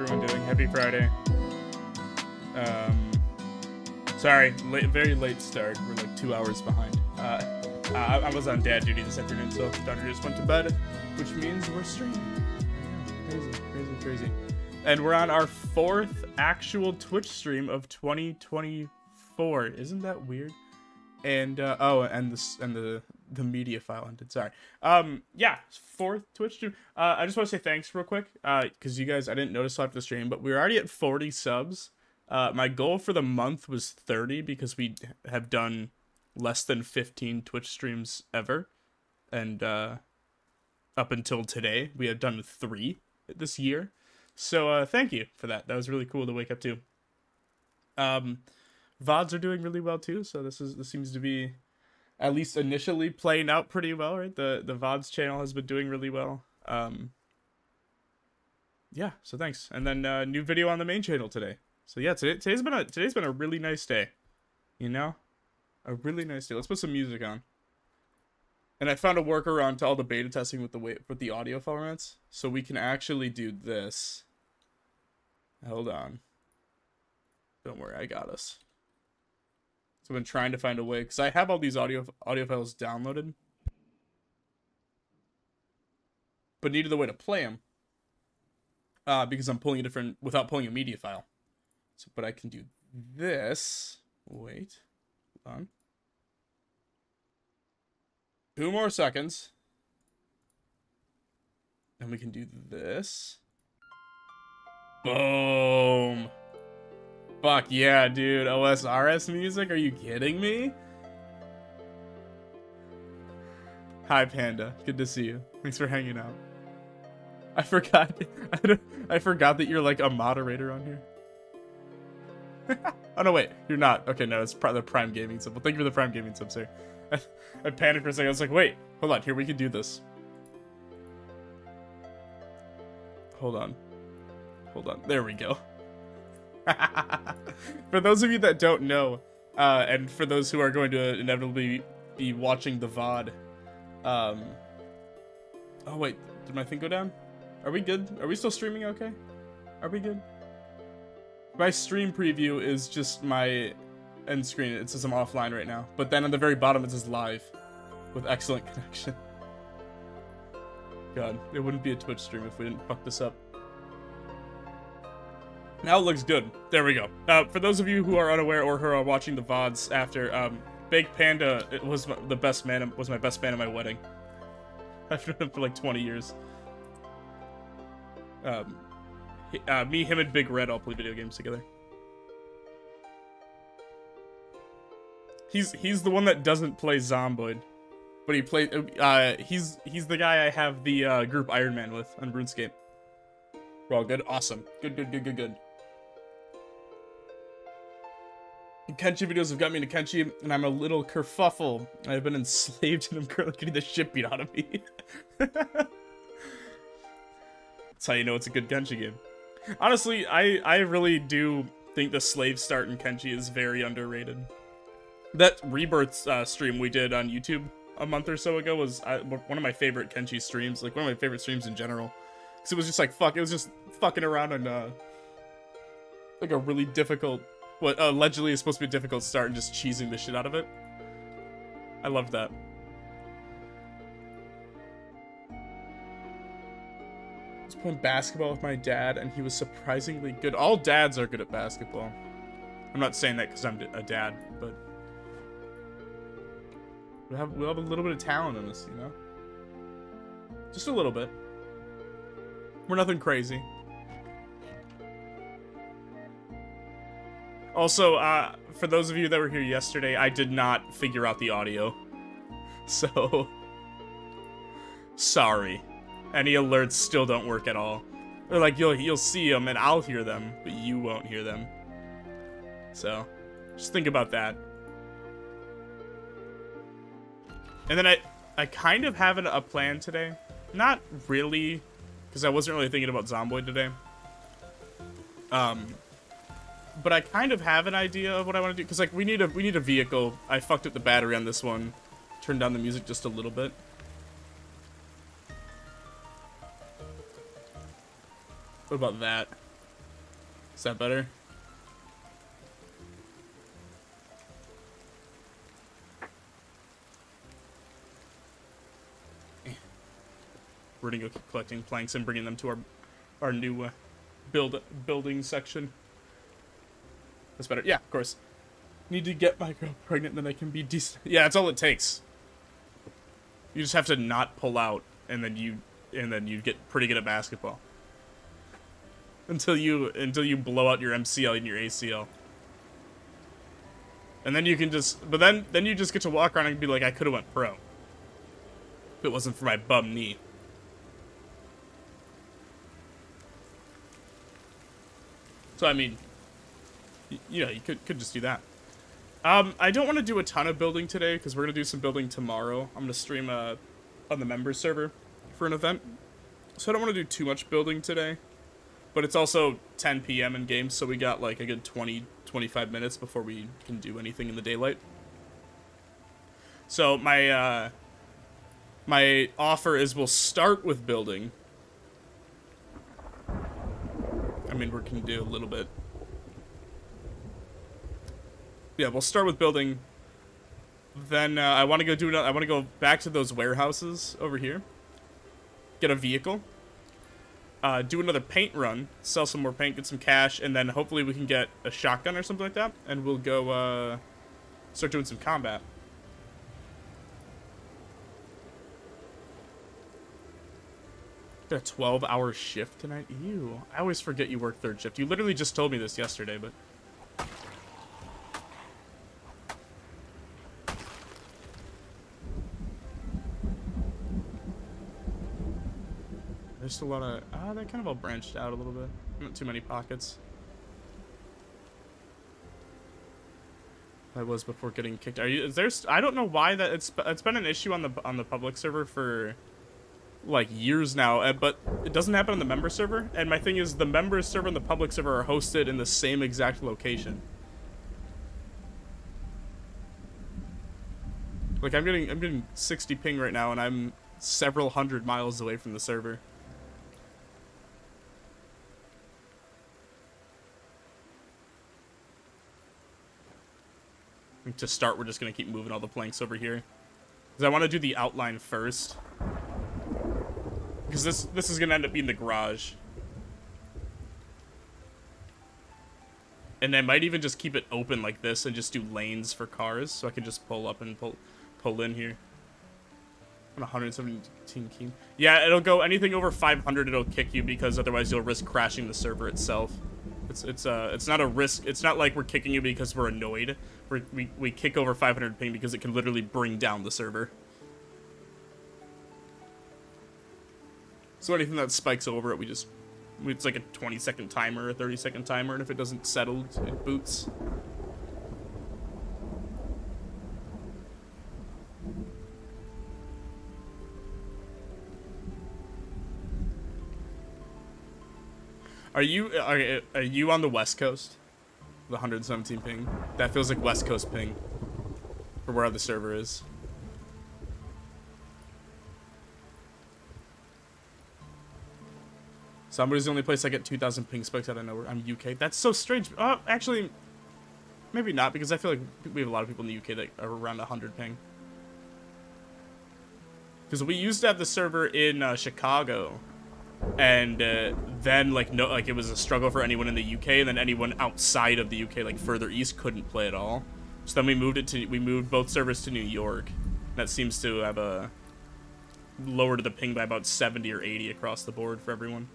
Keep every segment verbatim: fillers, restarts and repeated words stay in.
everyone doing? Happy Friday. Um, sorry, late, very late start. We're like two hours behind. Uh, I, I was on dad duty this afternoon, so daughter just went to bed, which means we're streaming. Crazy, crazy, crazy. And we're on our fourth actual Twitch stream of twenty twenty-four. Isn't that weird? And uh, oh, and this and the the media file ended. Sorry. Um, yeah, fourth Twitch stream. Uh, I just want to say thanks real quick, uh, because you guys, I didn't notice after the stream, but we were already at forty subs. Uh, my goal for the month was thirty because we have done less than fifteen Twitch streams ever, and uh, up until today, we have done three this year. So uh, thank you for that. That was really cool to wake up to. Um. V O Ds are doing really well too, so this is this seems to be, at least initially, playing out pretty well, right? The the V O Ds channel has been doing really well. Um, yeah, so thanks. And then uh, new video on the main channel today. So yeah, today today's been a today's been a really nice day, you know, a really nice day. Let's put some music on. And I found a workaround to all the beta testing with the way with the audio formats, so we can actually do this. Hold on. Don't worry, I got us. So I've been trying to find a way, because I have all these audio audio files downloaded, but needed a way to play them, uh, because I'm pulling a different, without pulling a media file. So, but I can do this. Wait, hold on. Two more seconds. And we can do this. Boom. Fuck yeah, dude. O S R S music? Are you kidding me? Hi, Panda. Good to see you. Thanks for hanging out. I forgot. I, don't, I forgot that you're like a moderator on here. Oh, no, wait. You're not. Okay, no, it's pr the Prime Gaming sub. Well, thank you for the Prime Gaming sub, sir. I, I panicked for a second. I was like, wait, hold on. Here, we can do this. Hold on. Hold on. There we go. For those of you that don't know, uh, and for those who are going to inevitably be watching the V O D, um, oh wait, did my thing go down? Are we good? Are we still streaming okay? Are we good? My stream preview is just my end screen. It says I'm offline right now, but then on the very bottom it says live with excellent connection. God, it wouldn't be a Twitch stream if we didn't fuck this up. Now it looks good. There we go. Uh, for those of you who are unaware or who are watching the V O Ds after, um, Big Panda it was my, the best man. Was my best man at my wedding. I've known him for like twenty years. Um, he, uh, me, him, and Big Red all play video games together. He's he's the one that doesn't play Zomboid, but he plays. Uh, he's he's the guy I have the uh, group Iron Man with on RuneScape. We're all good. Awesome. Good. Good. Good. Good. Good. Kenshi videos have got me into Kenshi, and I'm a little kerfuffle. I've been enslaved, and I'm currently getting the shit beat out of me. That's how you know it's a good Kenshi game. Honestly, I, I really do think the slave start in Kenshi is very underrated. That Rebirth uh, stream we did on YouTube a month or so ago was uh, one of my favorite Kenshi streams, like one of my favorite streams in general. Because it was just like, fuck, it was just fucking around on uh, like a really difficult... what allegedly is supposed to be a difficult start and just cheesing the shit out of it. I love that. I was playing basketball with my dad and he was surprisingly good. All dads are good at basketball. I'm not saying that because I'm a dad, but we have, we have a little bit of talent in us, you know? Just a little bit. We're nothing crazy. Also, uh, for those of you that were here yesterday, I did not figure out the audio. So, sorry. Any alerts still don't work at all. They're like, you'll, you'll see them and I'll hear them, but you won't hear them. So, just think about that. And then I, I kind of have a plan today. Not really, because I wasn't really thinking about Zomboid today. Um... But I kind of have an idea of what I want to do, because like we need a we need a vehicle. I fucked up the battery on this one. Turned down the music just a little bit. What about that? Is that better? We're gonna go collecting planks and bringing them to our our new uh, build building section. That's better. Yeah, of course. Need to get my girl pregnant, then I can be decent. Yeah, that's all it takes. You just have to not pull out, and then you and then you get pretty good at basketball. Until you until you blow out your M C L and your A C L. And then you can just but then then you just get to walk around and be like, I could have went pro. If it wasn't for my bum knee. So I mean, you, you know, you could could just do that. Um, I don't want to do a ton of building today because we're gonna do some building tomorrow. I'm gonna stream uh, on the member server for an event, so I don't want to do too much building today. But it's also ten P M in game, so we got like a good twenty, twenty-five minutes before we can do anything in the daylight. So my uh, my offer is we'll start with building. I mean, we can do a little bit. Yeah, we'll start with building. Then uh, I want to go do. I want to go back to those warehouses over here. Get a vehicle. Uh, do another paint run. Sell some more paint. Get some cash, and then hopefully we can get a shotgun or something like that. And we'll go uh, start doing some combat. Got a twelve hour shift tonight? Ew. I always forget you work third shift. You literally just told me this yesterday, but... There's still a lot of... Ah, uh, they kind of all branched out a little bit. Not too many pockets. I was before getting kicked. Are you... Is there... I don't know why that... It's, it's been an issue on the on the public server for... like years now, but it doesn't happen on the member server. And my thing is, the member server and the public server are hosted in the same exact location. Like I'm getting, I'm getting sixty ping right now, and I'm several hundred miles away from the server. And to start, we're just gonna keep moving all the planks over here, because I want to do the outline first. Because this this is gonna end up being the garage, and I might even just keep it open like this and just do lanes for cars, so I can just pull up and pull pull in here. On one seventeen keen. Yeah, it'll go anything over five hundred. It'll kick you because otherwise you'll risk crashing the server itself. It's it's uh it's not a risk. It's not like we're kicking you because we're annoyed. We're, we we kick over five hundred ping because it can literally bring down the server. So anything that spikes over it, we just... It's like a twenty second timer, a thirty second timer, and if it doesn't settle, it boots. Are you... Are, are you on the West Coast? The one seventeen ping? That feels like West Coast ping. Or where the server is. Somebody's the only place I get two thousand ping spikes out of nowhere. I'm U K. That's so strange. Oh, actually, maybe not, because I feel like we have a lot of people in the U K that are around one hundred ping. Because we used to have the server in uh, Chicago, and uh, then like no, like it was a struggle for anyone in the U K, and then anyone outside of the U K, like further east, couldn't play at all. So then we moved it to we moved both servers to New York. That seems to have a lowered the ping by about seventy or eighty across the board for everyone.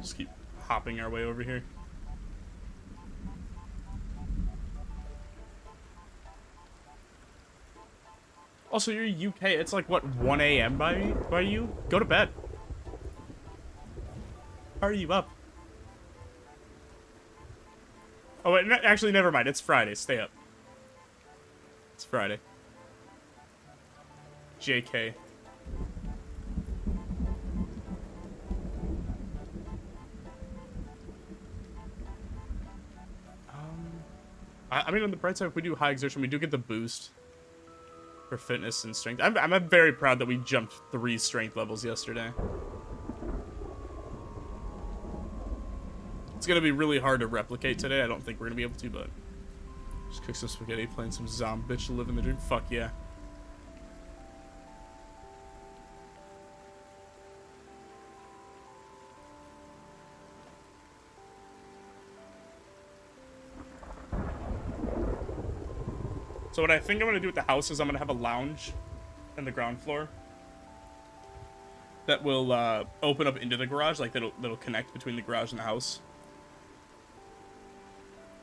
Just keep hopping our way over here. Also, you're U K. It's like, what, one A M by, by you? Go to bed. How are you up? Oh, wait. No, actually, never mind. It's Friday. Stay up. It's Friday. J K. I, I mean, on the bright side, if we do high exertion, we do get the boost for fitness and strength. I'm, I'm very proud that we jumped three strength levels yesterday. It's going to be really hard to replicate today. I don't think we're going to be able to, but... Just cook some spaghetti, playing some zombie bitch, living the dream. Fuck yeah. So what I think I'm going to do with the house is I'm going to have a lounge in the ground floor that will uh, open up into the garage, like that'll, that'll connect between the garage and the house.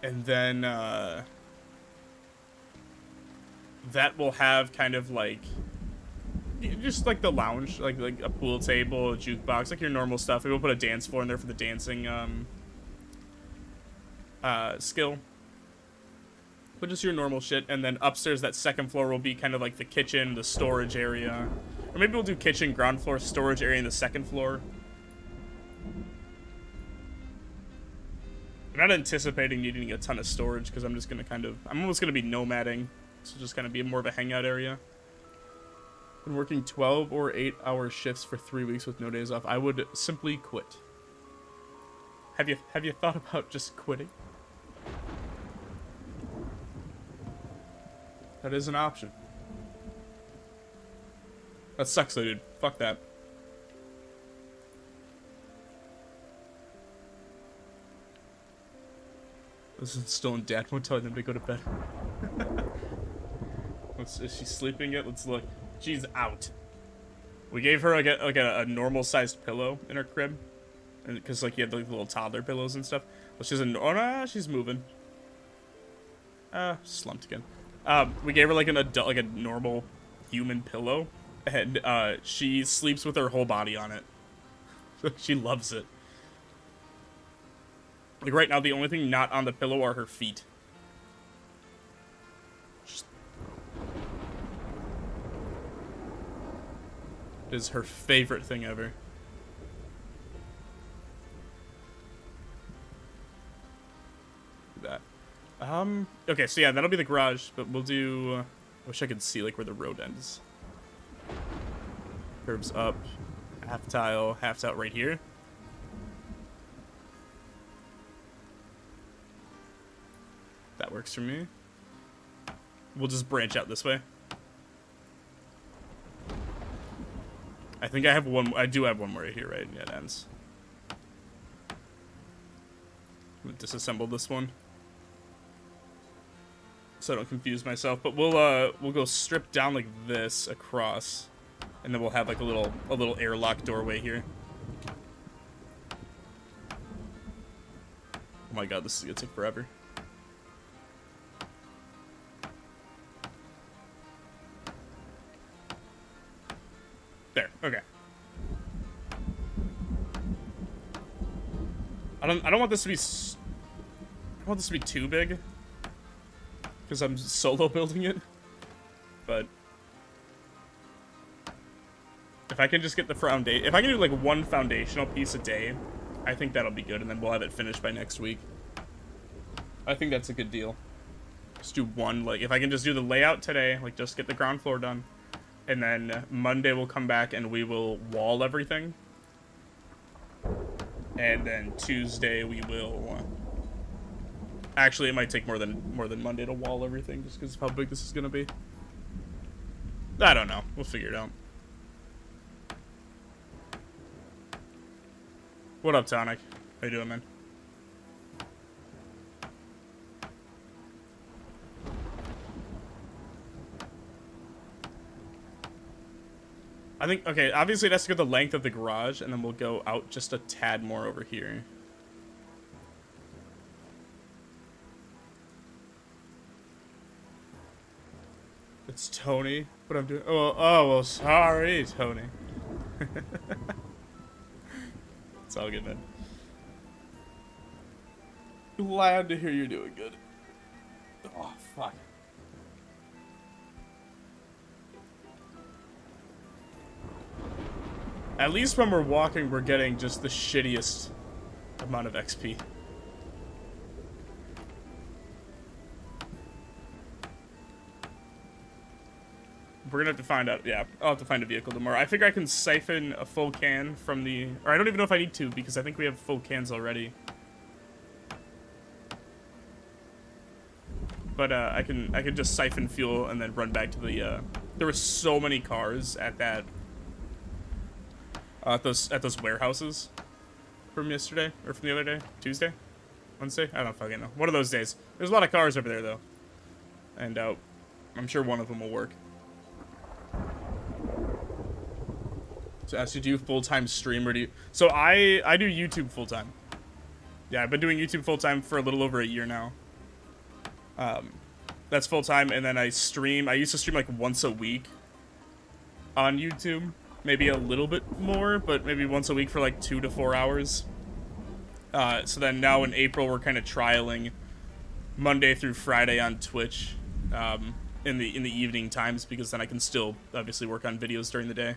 And then uh, that will have kind of like, just like the lounge, like like a pool table, a jukebox, like your normal stuff. We'll put a dance floor in there for the dancing um, uh, skill. But just your normal shit, and then upstairs, that second floor will be kind of like the kitchen, the storage area. Or maybe we'll do kitchen, ground floor, storage area, and the second floor. I'm not anticipating needing a ton of storage, because I'm just going to kind of... I'm almost going to be nomading, so just kind of be more of a hangout area. Been working twelve or eight hour shifts for three weeks with no days off. I would simply quit. Have you, have you thought about just quitting? That is an option. That sucks though, dude. Fuck that. This is still in dad mode, telling them to go to bed. Let's, is she sleeping yet? Let's look. She's out. We gave her like a, like a, a normal sized pillow in her crib, and because like you had the like, little toddler pillows and stuff. Well, she's in. Oh no, she's moving. Uh, slumped again. Um, we gave her like an adult, like a normal human pillow, and uh, she sleeps with her whole body on it. She loves it. Like right now, the only thing not on the pillow are her feet. Just... It is her favorite thing ever. That. Um, okay, so yeah, that'll be the garage, but we'll do, uh, I wish I could see, like, where the road ends. Curves up, half tile, half out right here. That works for me. We'll just branch out this way. I think I have one, I do have one more right here, right? Yeah, it ends. I'm gonna disassemble this one, so I don't confuse myself, but we'll uh we'll go strip down like this across, and then we'll have like a little a little airlock doorway here. Oh my god, this is gonna take forever. There, okay. I don't I don't want this to be s I don't want this to be too big, because I'm solo building it, but if I can just get the foundation, if I can do like one foundational piece a day, I think that'll be good, and then we'll have it finished by next week. I think that's a good deal. Just do one, like if I can just do the layout today, like just get the ground floor done, and then Monday we'll come back and we will wall everything, and then Tuesday we will. Actually, it might take more than more than Monday to wall everything, just because of how big this is gonna be. I don't know. We'll figure it out. What up, Tonic? How you doing, man? I think, okay, obviously it has to go the length of the garage, and then we'll go out just a tad more over here. It's Tony. What I'm doing? Oh, oh well. Sorry, Tony. It's all good, man. Glad to hear you're doing good. Oh fuck. At least when we're walking, we're getting just the shittiest amount of X P. We're gonna have to find out. Yeah, I'll have to find a vehicle tomorrow. I figure I can siphon a full can from the... Or I don't even know if I need to, because I think we have full cans already. But uh, I can I can just siphon fuel and then run back to the... Uh, there were so many cars at that... Uh, at those at those warehouses from yesterday, or from the other day, Tuesday, Wednesday. I don't fucking know. One of those days. There's a lot of cars over there though, and uh, I'm sure one of them will work. So, as you do full time stream, or do you? So I I do YouTube full time. Yeah, I've been doing YouTube full time for a little over a year now. Um, that's full time, and then I stream. I used to stream like once a week on YouTube. Maybe a little bit more, but maybe once a week for like two to four hours. Uh, so then now in April, we're kind of trialing Monday through Friday on Twitch um, in the in the evening times, because then I can still obviously work on videos during the day.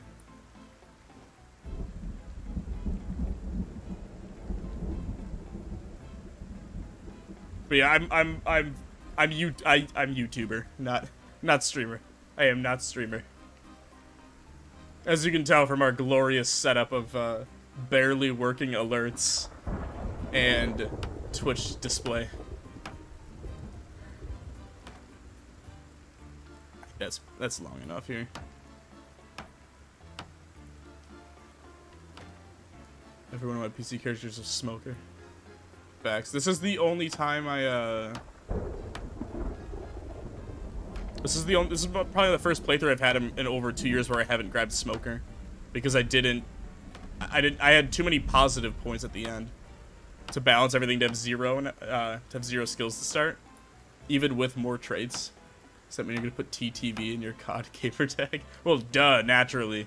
But yeah, I'm I'm I'm I'm you I I'm YouTuber, not not streamer. I am not streamer. As you can tell from our glorious setup of uh, barely working alerts and Twitch display. That's, that's long enough here. Every one of my P C characters is a smoker. Facts. This is the only time I... Uh... This is the only, this is probably the first playthrough I've had in, in over two years where I haven't grabbed Smoker, because I didn't, I didn't, I had too many positive points at the end to balance everything to have zero and uh, to have zero skills to start, even with more traits. Does that mean you're gonna put T T V in your C O D caper tag? Well, duh, naturally.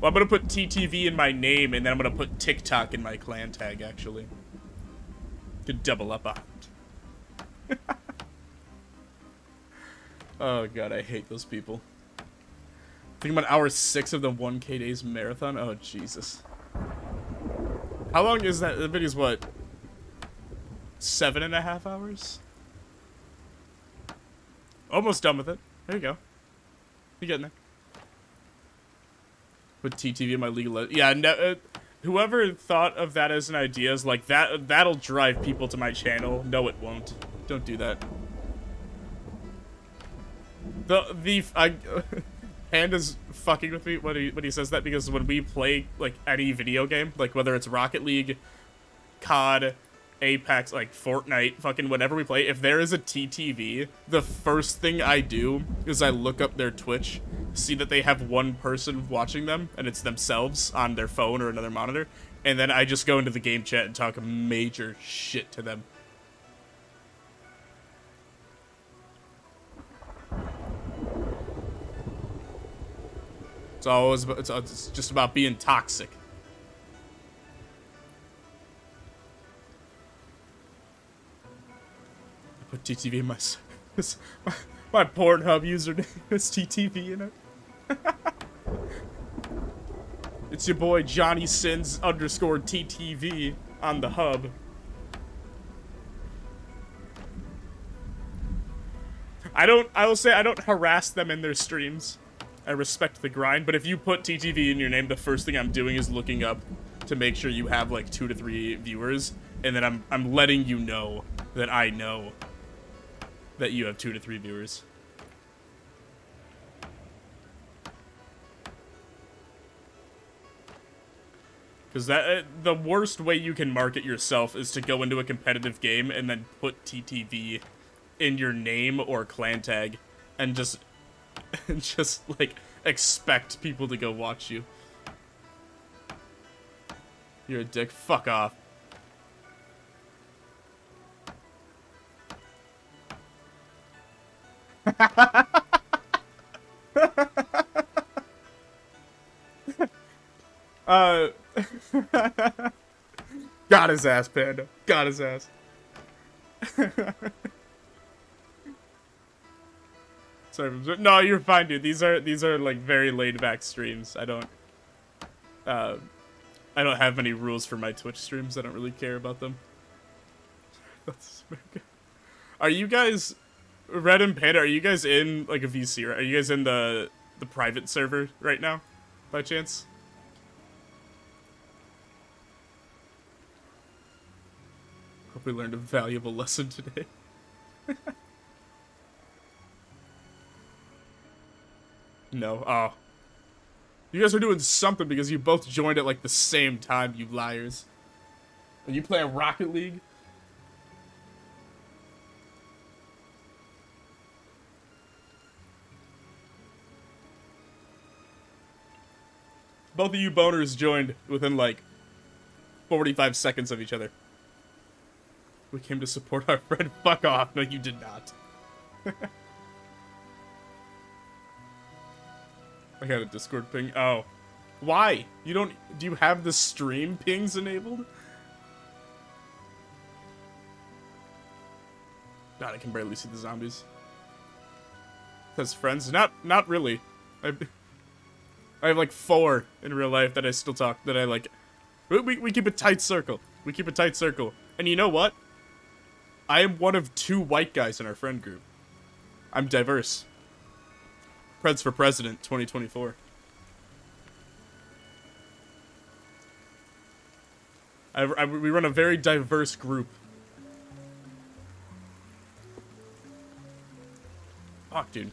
Well, I'm gonna put T T V in my name, and then I'm gonna put TikTok in my clan tag. Actually, could double up on it. Oh god, I hate those people. Think about hour six of the one K days marathon. Oh Jesus! How long is that? The video's what? Seven and a half hours. Almost done with it. There you go. You're getting there. Put T T V in my League of Legends. Yeah, no, uh, whoever thought of that as an idea is like that. That'll drive people to my channel. No, it won't. Don't do that. The the I, Panda's fucking with me when he when he says that, because when we play like any video game, like whether it's Rocket League, C O D, Apex, like Fortnite, fucking whatever we play, if there is a T T V, the first thing I do is I look up their Twitch, see that they have one person watching them, and it's themselves on their phone or another monitor, and then I just go into the game chat and talk major shit to them. It's always about, it's, it's just about being toxic. I put T T V in my service. My, my Pornhub username is T T V in it. It's your boy Johnny Sins underscore T T V on the hub. I don't. I will say I don't harass them in their streams. I respect the grind, but if you put T T V in your name, the first thing I'm doing is looking up to make sure you have like two to three viewers, and then I'm I'm letting you know that I know that you have two to three viewers. Because that uh, the worst way you can market yourself is to go into a competitive game and then put T T V in your name or clan tag, and just. And just, like, expect people to go watch you. You're a dick. Fuck off. uh, Got his ass, Panda. Got his ass. Sorry, no, you're fine, dude. These are these are like very laid-back streams. I don't, uh, I don't have any rules for my Twitch streams. I don't really care about them. That's so good. Are you guys? Red and Panda, are you guys in like a V C? Are you guys in the the private server right now, by chance? Hope we learned a valuable lesson today. No. Oh. You guys are doing something because you both joined at like the same time, you liars. Are you playing Rocket League? Both of you boners joined within like forty-five seconds of each other. We came to support our friend. Fuck off. No, you did not. I got a Discord ping. Oh. Why? You don't... Do you have the stream pings enabled? God, I can barely see the zombies. As friends? Not not really. I I have like four in real life that I still talk, that I like... We, we, we keep a tight circle. We keep a tight circle. And you know what? I am one of two white guys in our friend group. I'm diverse. Preds for President twenty twenty-four. I, I, we run a very diverse group. Fuck, dude.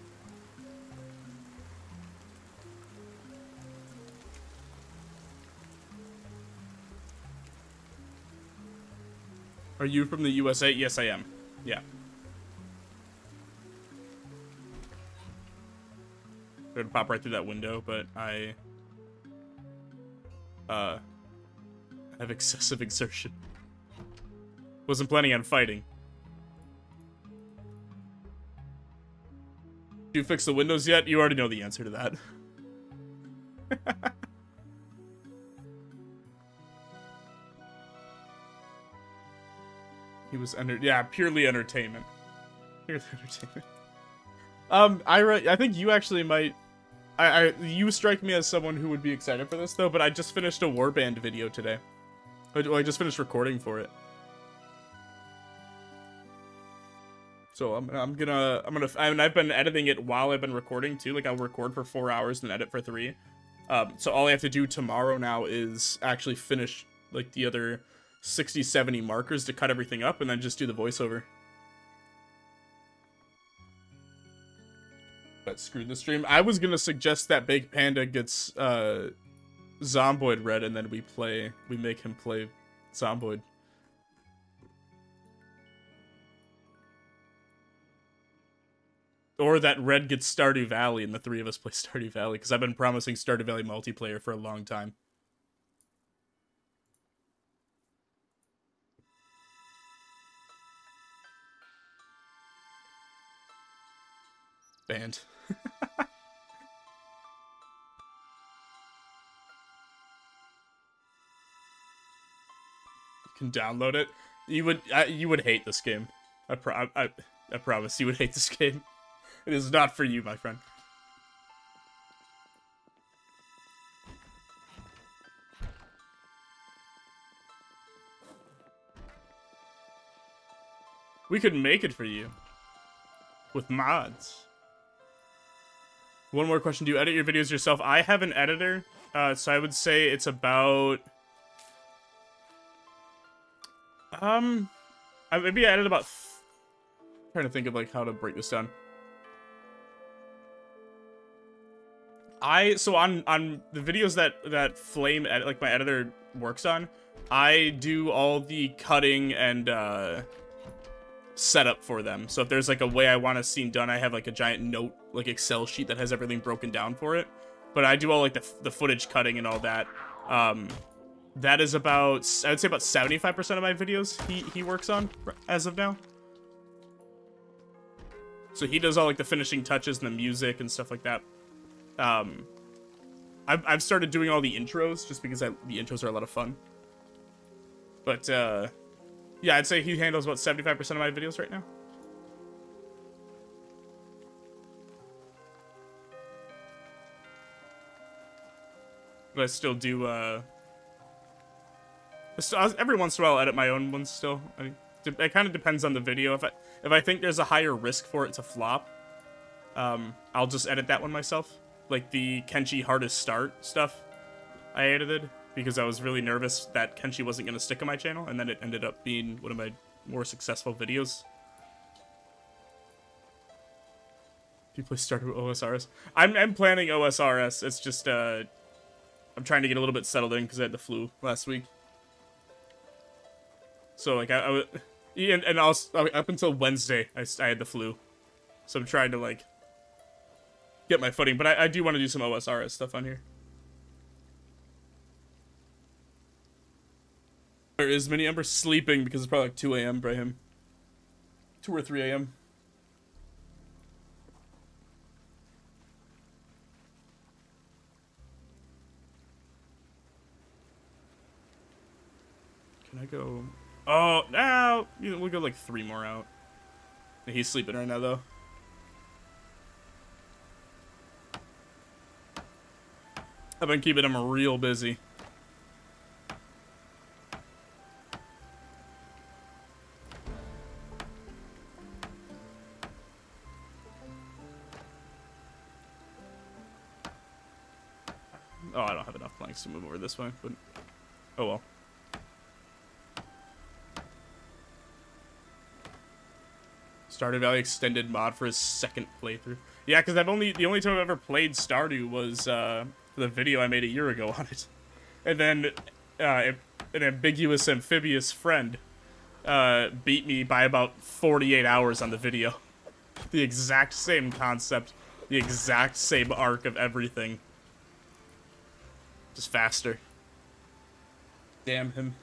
Are you from the U S A? Yes, I am. Yeah. I'm gonna pop right through that window, but I uh, have excessive exertion. Wasn't planning on fighting. Do you fix the windows yet? You already know the answer to that. He was under, yeah, purely entertainment. Purely entertainment. Um, Ira, I think you actually might. I, I, you strike me as someone who would be excited for this, though, but I just finished a Warband video today. I just finished recording for it. So I'm, I'm gonna, I'm gonna, I mean, I've been editing it while I've been recording, too. Like, I'll record for four hours and edit for three. Um, so all I have to do tomorrow now is actually finish, like, the other sixty, seventy markers to cut everything up and then just do the voiceover. But screw the stream. I was gonna suggest that Big Panda gets uh, Zomboid Red, and then we play. We make him play Zomboid. Or that Red gets Stardew Valley, and the three of us play Stardew Valley, because I've been promising Stardew Valley multiplayer for a long time. Band. You can download it. You would I, you would hate this game. I, pro I I promise you would hate this game. It is not for you, my friend. We could make it for you with mods. One more question. Do you edit your videos yourself? I have an editor, uh, so I would say it's about... Um, I, maybe I edit about... I'm trying to think of like how to break this down. I So on, on the videos that, that Flame, edit, like my editor, works on, I do all the cutting and... Uh, setup for them. So if there's like a way I want a scene done, I have like a giant note, like Excel sheet that has everything broken down for it. But I do all like the, the footage cutting and all that. Um, that is about, I would say about seventy-five percent of my videos he, he works on as of now. So he does all like the finishing touches and the music and stuff like that. Um, I've, I've started doing all the intros just because I, the intros are a lot of fun. But, uh... yeah, I'd say he handles about seventy-five percent of my videos right now. But I still do, uh... I still, I, every once in a while, I'll edit my own ones still. I, it kind of depends on the video. If I, if I think there's a higher risk for it to flop, um, I'll just edit that one myself. Like the Kenshi hardest start stuff I edited because I was really nervous that Kenshi wasn't going to stick on my channel, and then it ended up being one of my more successful videos. People started with O S R S. I'm, I'm planning O S R S. It's just, uh, I'm trying to get a little bit settled in because I had the flu last week. So, like, I, I was... And, and also, up until Wednesday, I, I had the flu. So I'm trying to, like, get my footing. But I, I do want to do some O S R S stuff on here. There is Mini Ember sleeping because it's probably like two A M by him. two or three A M Can I go... Oh, now we'll go like three more out. He's sleeping right now, though. I've been keeping him real busy. Oh, I don't have enough planks to move over this way, but... Oh, well. Stardew Valley extended mod for his second playthrough. Yeah, because I've only the only time I've ever played Stardew was uh, the video I made a year ago on it, and then uh, an ambiguous amphibious friend uh, beat me by about forty-eight hours on the video. The exact same concept, the exact same arc of everything, just faster. Damn him.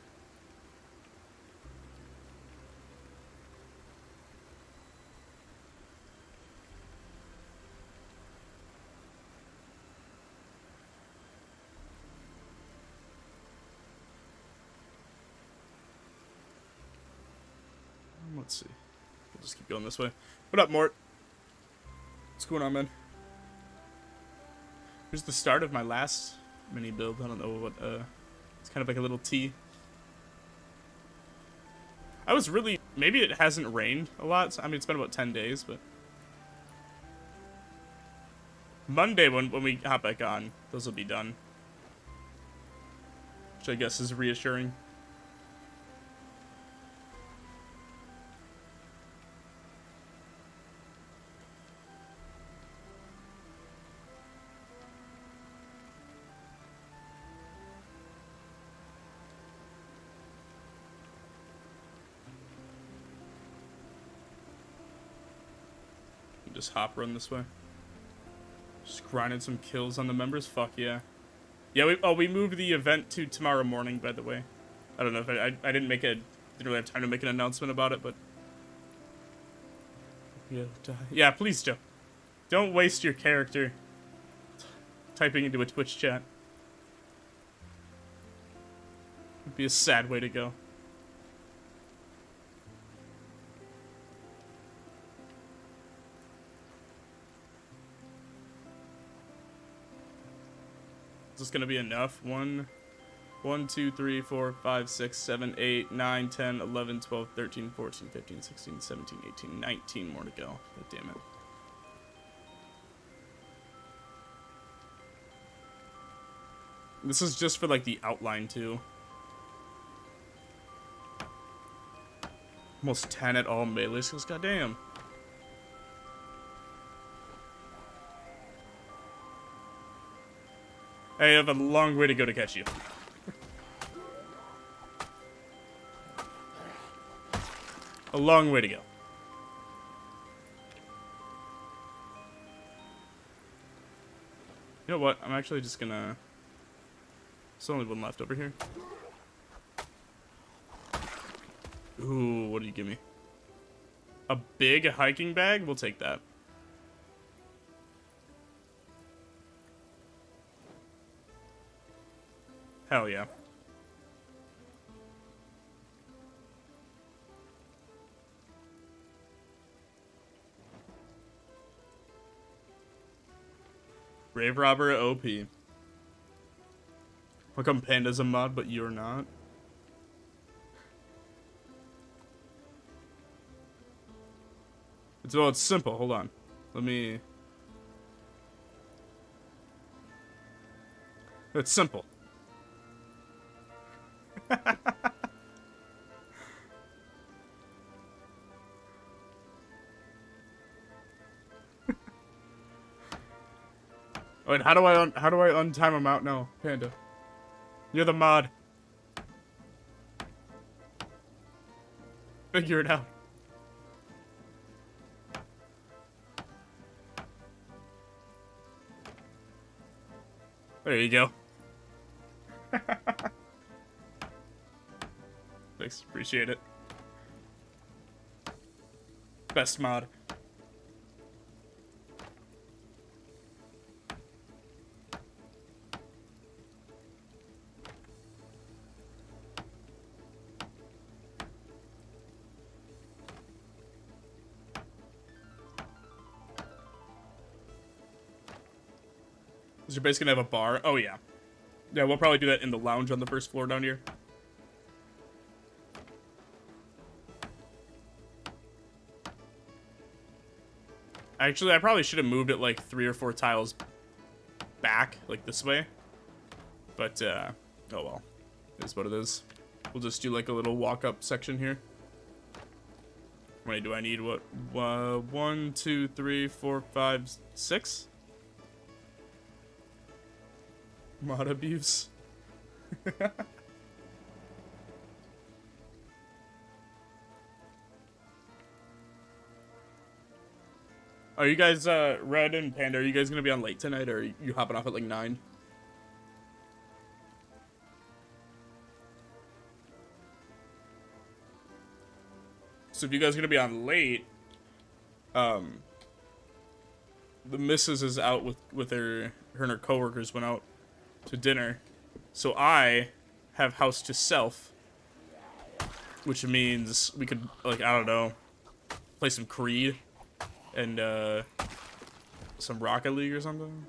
Let's see. We'll just keep going this way. What up, Mort? What's going on, man? Here's the start of my last mini build. I don't know what, uh... It's kind of like a little T. I was really... Maybe it hasn't rained a lot. I mean, it's been about ten days, but... Monday, when, when we hop back on, those will be done. Which I guess is reassuring. Just hop run this way. Just grinded some kills on the members. Fuck yeah. Yeah, we, oh, we moved the event to tomorrow morning, by the way. I don't know if I, I, I didn't make a, didn't really have time to make an announcement about it, but. Yeah, yeah, please don't. Don't waste your character typing into a Twitch chat. It'd be a sad way to go. Is gonna be enough. One, one, two, three, four, five, six, seven, eight, nine, ten, eleven, twelve, thirteen, fourteen, fifteen, sixteen, seventeen, eighteen, nineteen more to go. God damn it. This is just for like the outline too. Almost ten at all melee skills. God damn. I have a long way to go to catch you. A long way to go. You know what? I'm actually just gonna... There's only one left over here. Ooh, what do you give me? A big hiking bag? We'll take that. Hell yeah. Brave Robber O P. How come Panda's a mod, but you're not? It's, well, it's simple. Hold on. Let me... It's simple. Wait, how do I un how do I untime him out now, Panda? You're the mod. Figure it out. There you go. Thanks, appreciate it. Best mod. Is your base gonna have a bar? Oh yeah. Yeah, we'll probably do that in the lounge on the first floor down here. Actually, I probably should have moved it like three or four tiles back, like this way. But, uh, oh well. It is what it is. We'll just do like a little walk-up section here. How many do I need? What? Uh, one, two, three, four, five, six? Mod abuse. Are you guys, uh, Red and Panda, are you guys gonna be on late tonight, or are you hopping off at like nine? So if you guys are gonna be on late, um, the missus is out with, with her, her and her coworkers went out to dinner, so I have house to self, which means we could, like, I don't know, play some Creed and uh, some Rocket League or something.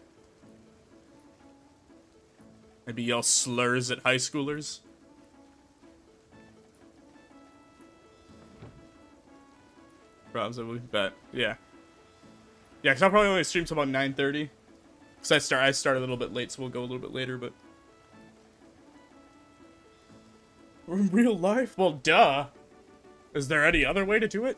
Maybe yell slurs at high schoolers. Rob's, I believe, bet. Yeah. Yeah, because I'll probably only stream till about nine thirty. Because I start, I start a little bit late, so we'll go a little bit later, but... We're in real life? Well, duh! Is there any other way to do it?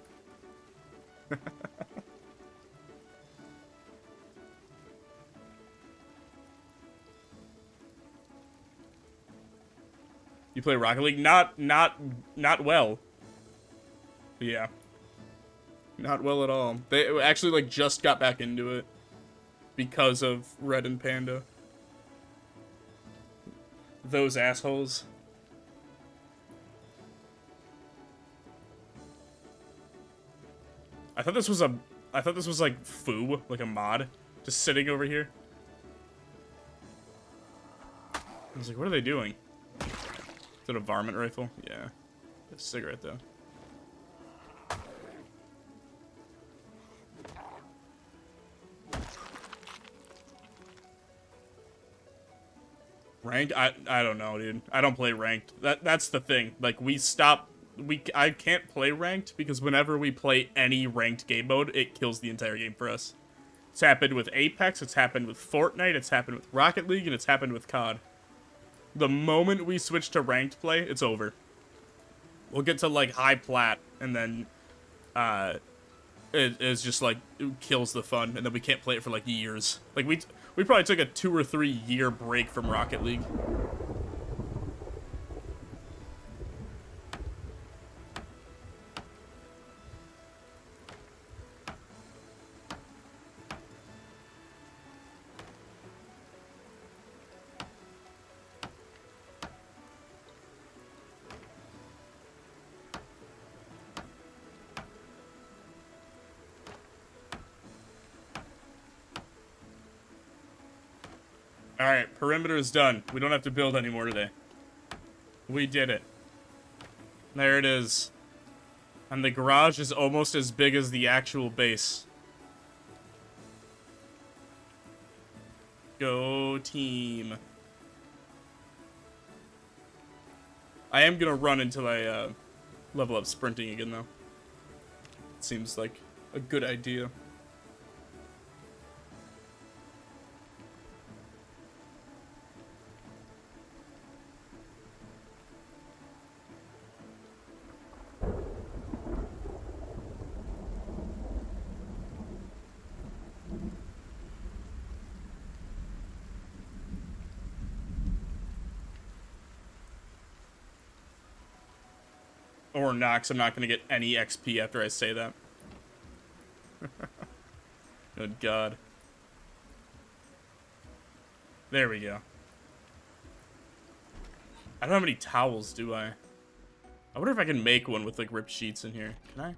You play Rocket League? Not, not, not well. Yeah. Not well at all. They actually, like, just got back into it. Because of Red and Panda. Those assholes. I thought this was a... I thought this was like foo, like a mod. Just sitting over here. I was like, what are they doing? Is it a varmint rifle? Yeah. A cigarette though. Ranked? I, I don't know, dude. I don't play ranked. That That's the thing. Like, we stop... We I can't play ranked because whenever we play any ranked game mode, it kills the entire game for us. It's happened with Apex, it's happened with Fortnite, it's happened with Rocket League, and it's happened with C O D. The moment we switch to ranked play, it's over. We'll get to, like, high plat, and then... Uh, it is just, like, it kills the fun, and then we can't play it for, like, years. Like, we... We probably took a two or three year break from Rocket League. Alright, perimeter is done. We don't have to build anymore today. We did it. There it is. And the garage is almost as big as the actual base. Go team. I am gonna run until I uh, level up sprinting again, though. It seems like a good idea. Or not, because I'm not going to get any X P after I say that. Good God. There we go. I don't have any towels, do I? I wonder if I can make one with, like, ripped sheets in here. Can I?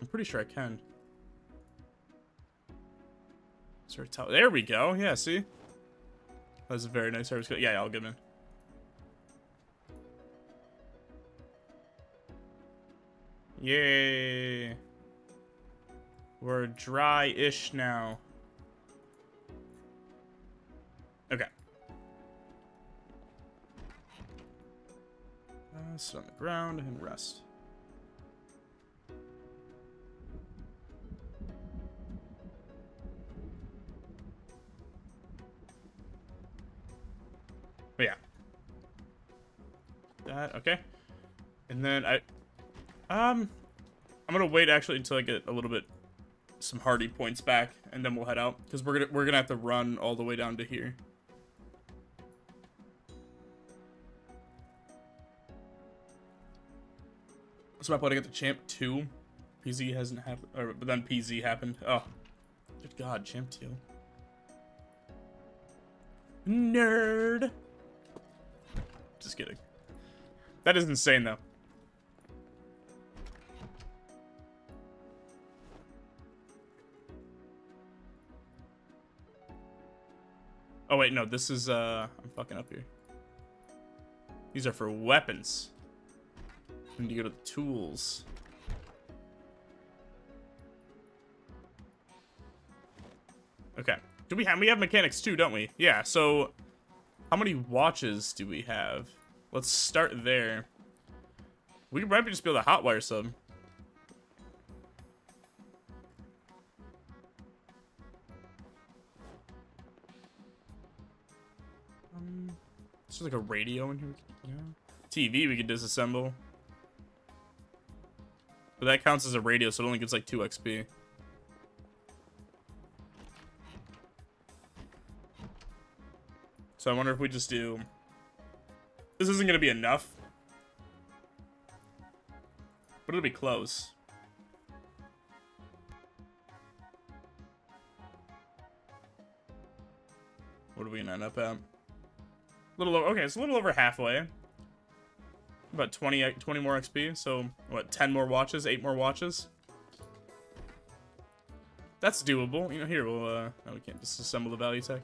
I'm pretty sure I can. Is there a towel? There we go. Yeah, see? That was a very nice service. Yeah, yeah, I'll get in. Yay. We're dry-ish now. Okay. Uh, sit on the ground and rest. But yeah. That, okay. And then I... Um, I'm gonna wait actually until I get a little bit, some hardy points back, and then we'll head out because we're gonna we're gonna have to run all the way down to here. So my plan to get the champ two, P Z hasn't happened, or but then P Z happened. Oh, good God, champ two. Nerd. Just kidding. That is insane though. Oh, wait, no, this is, uh, I'm fucking up here. These are for weapons. I need to go to the tools. Okay. Do we have, we have mechanics too, don't we? Yeah, so how many watches do we have? Let's start there. We might just be able to hotwire some. There's like a radio in here. Yeah. T V we could disassemble. But that counts as a radio, so it only gives like two X P. So I wonder if we just do... This isn't going to be enough. But it'll be close. What are we going to end up at? Little over, okay, it's a little over halfway. About twenty, twenty more X P, so what, ten more watches, eight more watches? That's doable. You know, here, we'll, uh, no, we can't disassemble the value tech.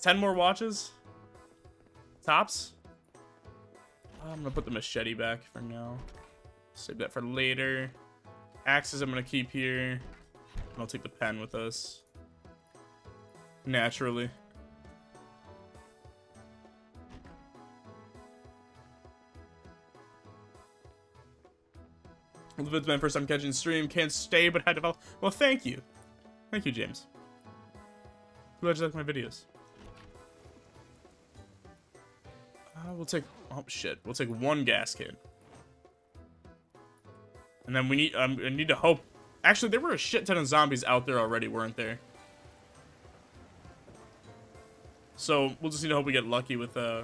ten more watches? Tops? I'm gonna put the machete back for now. Save that for later. Axes I'm gonna keep here. And I'll take the pen with us. Naturally. Well, if it's my first time catching the stream, can't stay, but had to follow. Well, thank you. Thank you, James. Glad you like my videos. Uh, we'll take... Oh, shit. We'll take one gas can. And then we need... Um, I need to hope... Actually, there were a shit ton of zombies out there already, weren't there? So, we'll just need to hope we get lucky with, uh...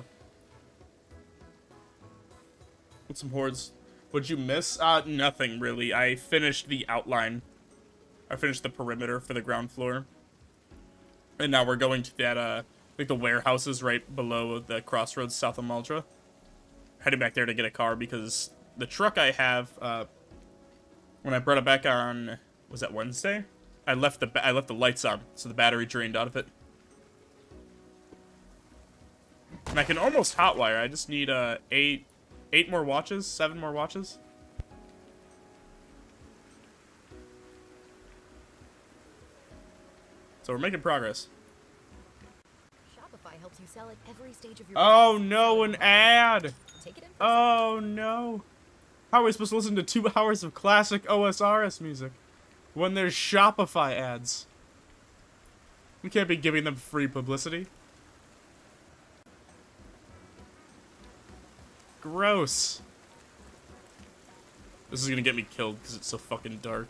with some hordes. What'd you miss? Uh, nothing, really. I finished the outline. I finished the perimeter for the ground floor. And now we're going to that, uh, like the warehouses right below the crossroads south of Maltra. Heading back there to get a car because the truck I have, uh, when I brought it back on, was that Wednesday? I left the, ba I left the lights on, so the battery drained out of it. And I can almost hotwire. I just need, uh, eight... Eight more watches? Seven more watches? So we're making progress. Shopify helps you sell at every stage of your oh business. No, an ad! Take it in oh no! How are we supposed to listen to two hours of classic O S R S music? when there's Shopify ads. We can't be giving them free publicity. Gross. This is gonna get me killed because it's so fucking dark.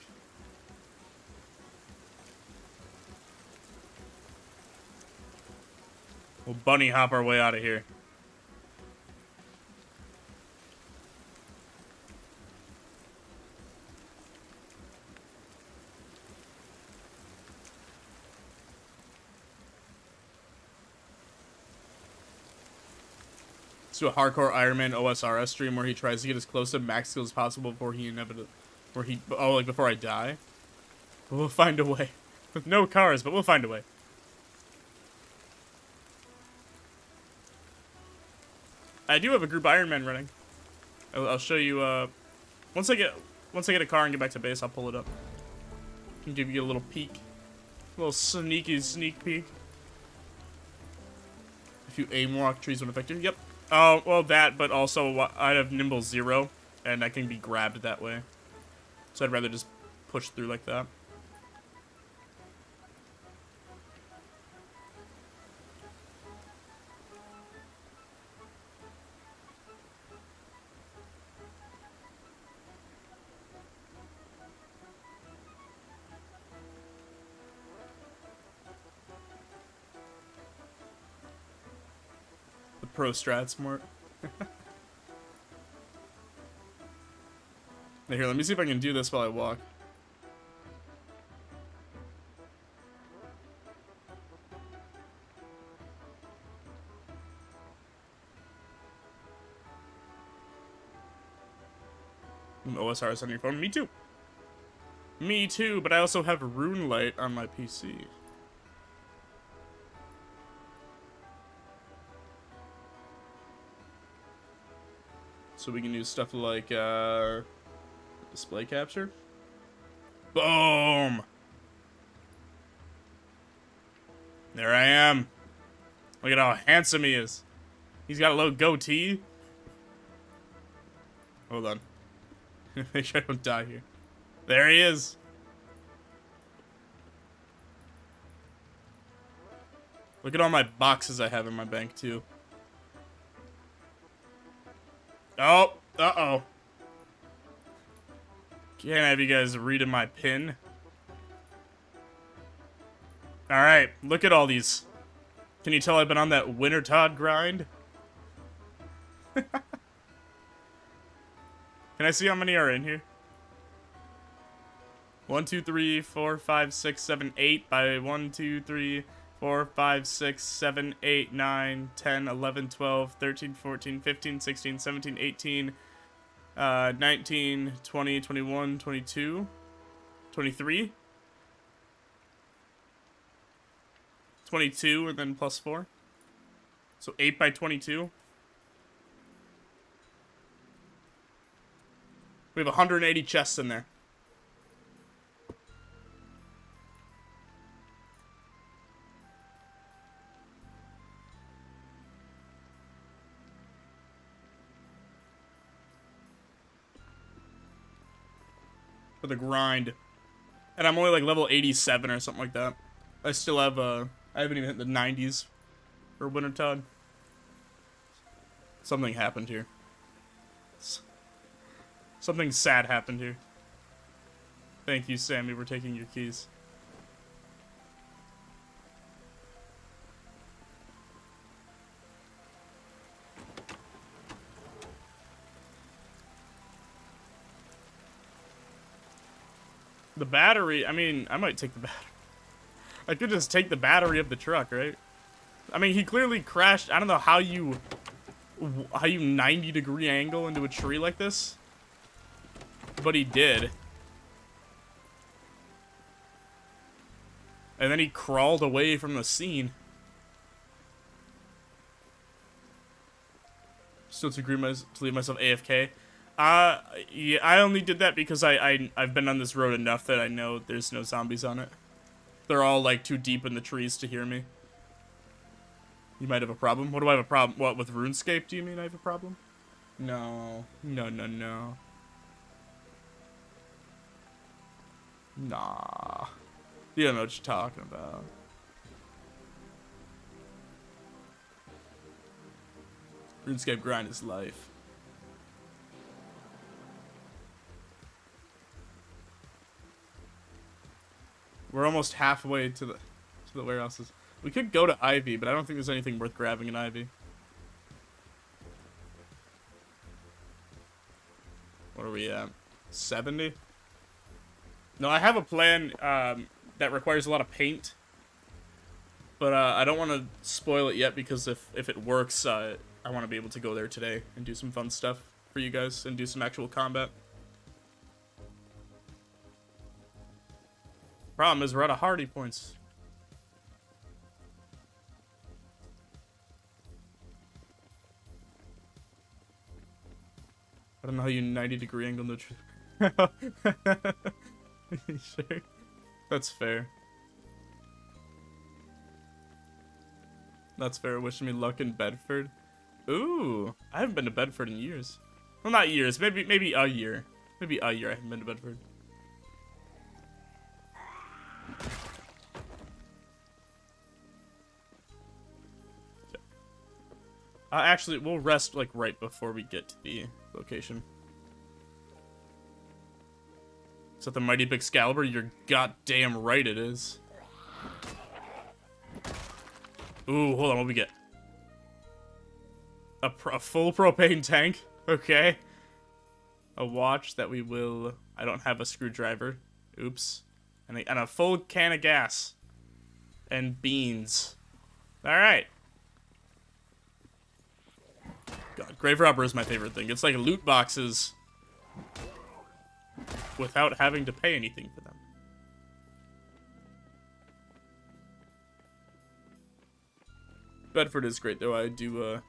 We'll bunny hop our way out of here. Do a hardcore Ironman O S R S stream where he tries to get as close to max skill as possible before he inevitably, where he oh like before I die. But we'll find a way with no cars, but we'll find a way. I do have a group Ironman running. I'll, I'll show you. Uh, once I get once I get a car and get back to base, I'll pull it up and give you a little peek, a little sneaky sneak peek. If you aim rock, trees won't affect you. Yep. Oh, well that, but also I have nimble zero, and I can be grabbed that way. So I'd rather just push through like that. Pro strats, Mort. Here, let me see if I can do this while I walk. I'm O S R S on your phone. Me too. Me too, but I also have RuneLite on my P C. So we can do stuff like uh, display capture. Boom! There I am. Look at how handsome he is. He's got a little goatee. Hold on. Make sure I don't die here. There he is. Look at all my boxes I have in my bank too. Oh, uh-oh. Can't have you guys reading my pin. Alright, look at all these. Can you tell I've been on that Winter Todd grind? Can I see how many are in here? one, two, three, four, five, six, seven, eight by one, two, three, four, five, six, seven, eight, nine, ten, eleven, twelve, thirteen, fourteen, fifteen, sixteen, seventeen, eighteen, uh, nineteen, twenty, twenty-one, twenty-two, twenty-three, twenty-two, and then plus four. So eight by twenty-two. We have one hundred eighty chests in there. For the grind, and I'm only like level eighty-seven or something like that. I still have uh I haven't even hit the nineties for Winter Todd. Something happened here. Something sad happened here. Thank you, Sammy, for taking your keys. The battery, I mean, I might take the battery. I could just take the battery of the truck, right? I mean, he clearly crashed. I don't know how you, how you ninety degree angle into a tree like this. But he did. And then he crawled away from the scene. Still too green to leave myself A F K. Uh, yeah, I only did that because I, I, I've been on this road enough that I know there's no zombies on it. They're all, like, too deep in the trees to hear me. You might have a problem. What do I have a problem? What, with RuneScape, do you mean I have a problem? No. No, no, no. Nah. You don't know what you're talking about. RuneScape grind is life. We're almost halfway to the to the warehouses. We could go to Ivy, but I don't think there's anything worth grabbing in Ivy. What are we at? seventy? No, I have a plan um, that requires a lot of paint. But uh, I don't want to spoil it yet, because if, if it works, uh, I want to be able to go there today and do some fun stuff for you guys and do some actual combat. Problem is, we're out of Hardy points. I don't know how you ninety degree angle no tree. Sure. That's fair. That's fair. Wishing me luck in Bedford. Ooh, I haven't been to Bedford in years. Well, not years. Maybe maybe a year. Maybe a year I haven't been to Bedford. Uh, actually, we'll rest like right before we get to the location. Is that the mighty big Excalibur? You're goddamn right it is. Ooh, hold on, what do we get? A, pro a full propane tank? Okay. A watch that we will... I don't have a screwdriver. Oops. And a, and a full can of gas. And beans. Alright. God, grave robber is my favorite thing. It's like loot boxes without having to pay anything for them. Bedford is great, though. I do, uh,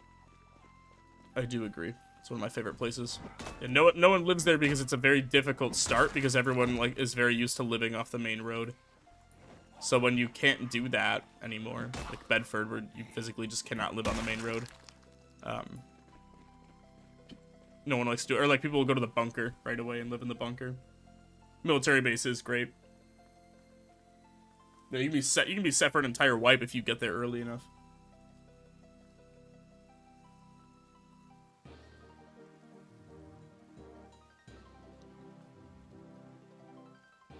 I do agree. It's one of my favorite places. And no, no one lives there because it's a very difficult start, because everyone like is very used to living off the main road. So when you can't do that anymore, like Bedford, where you physically just cannot live on the main road, um. No one likes to do it. Or, like, people will go to the bunker right away and live in the bunker. Military base is great. Yeah, you can be set, you can be set for an entire wipe if you get there early enough.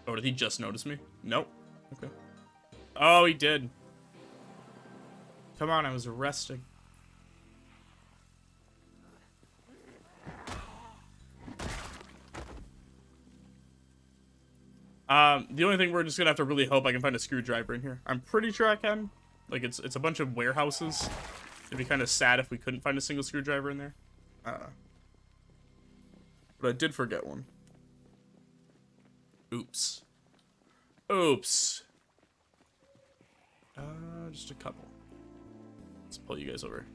Oh, did he just notice me? Nope. Okay. Oh, he did. Come on, I was resting. Um, the only thing we're just gonna have to really hope I can find a screwdriver in here. I'm pretty sure I can. Like, it's it's a bunch of warehouses. It'd be kind of sad if we couldn't find a single screwdriver in there. Uh, but I did forget one. Oops. Oops. Uh, just a couple. Let's pull you guys over.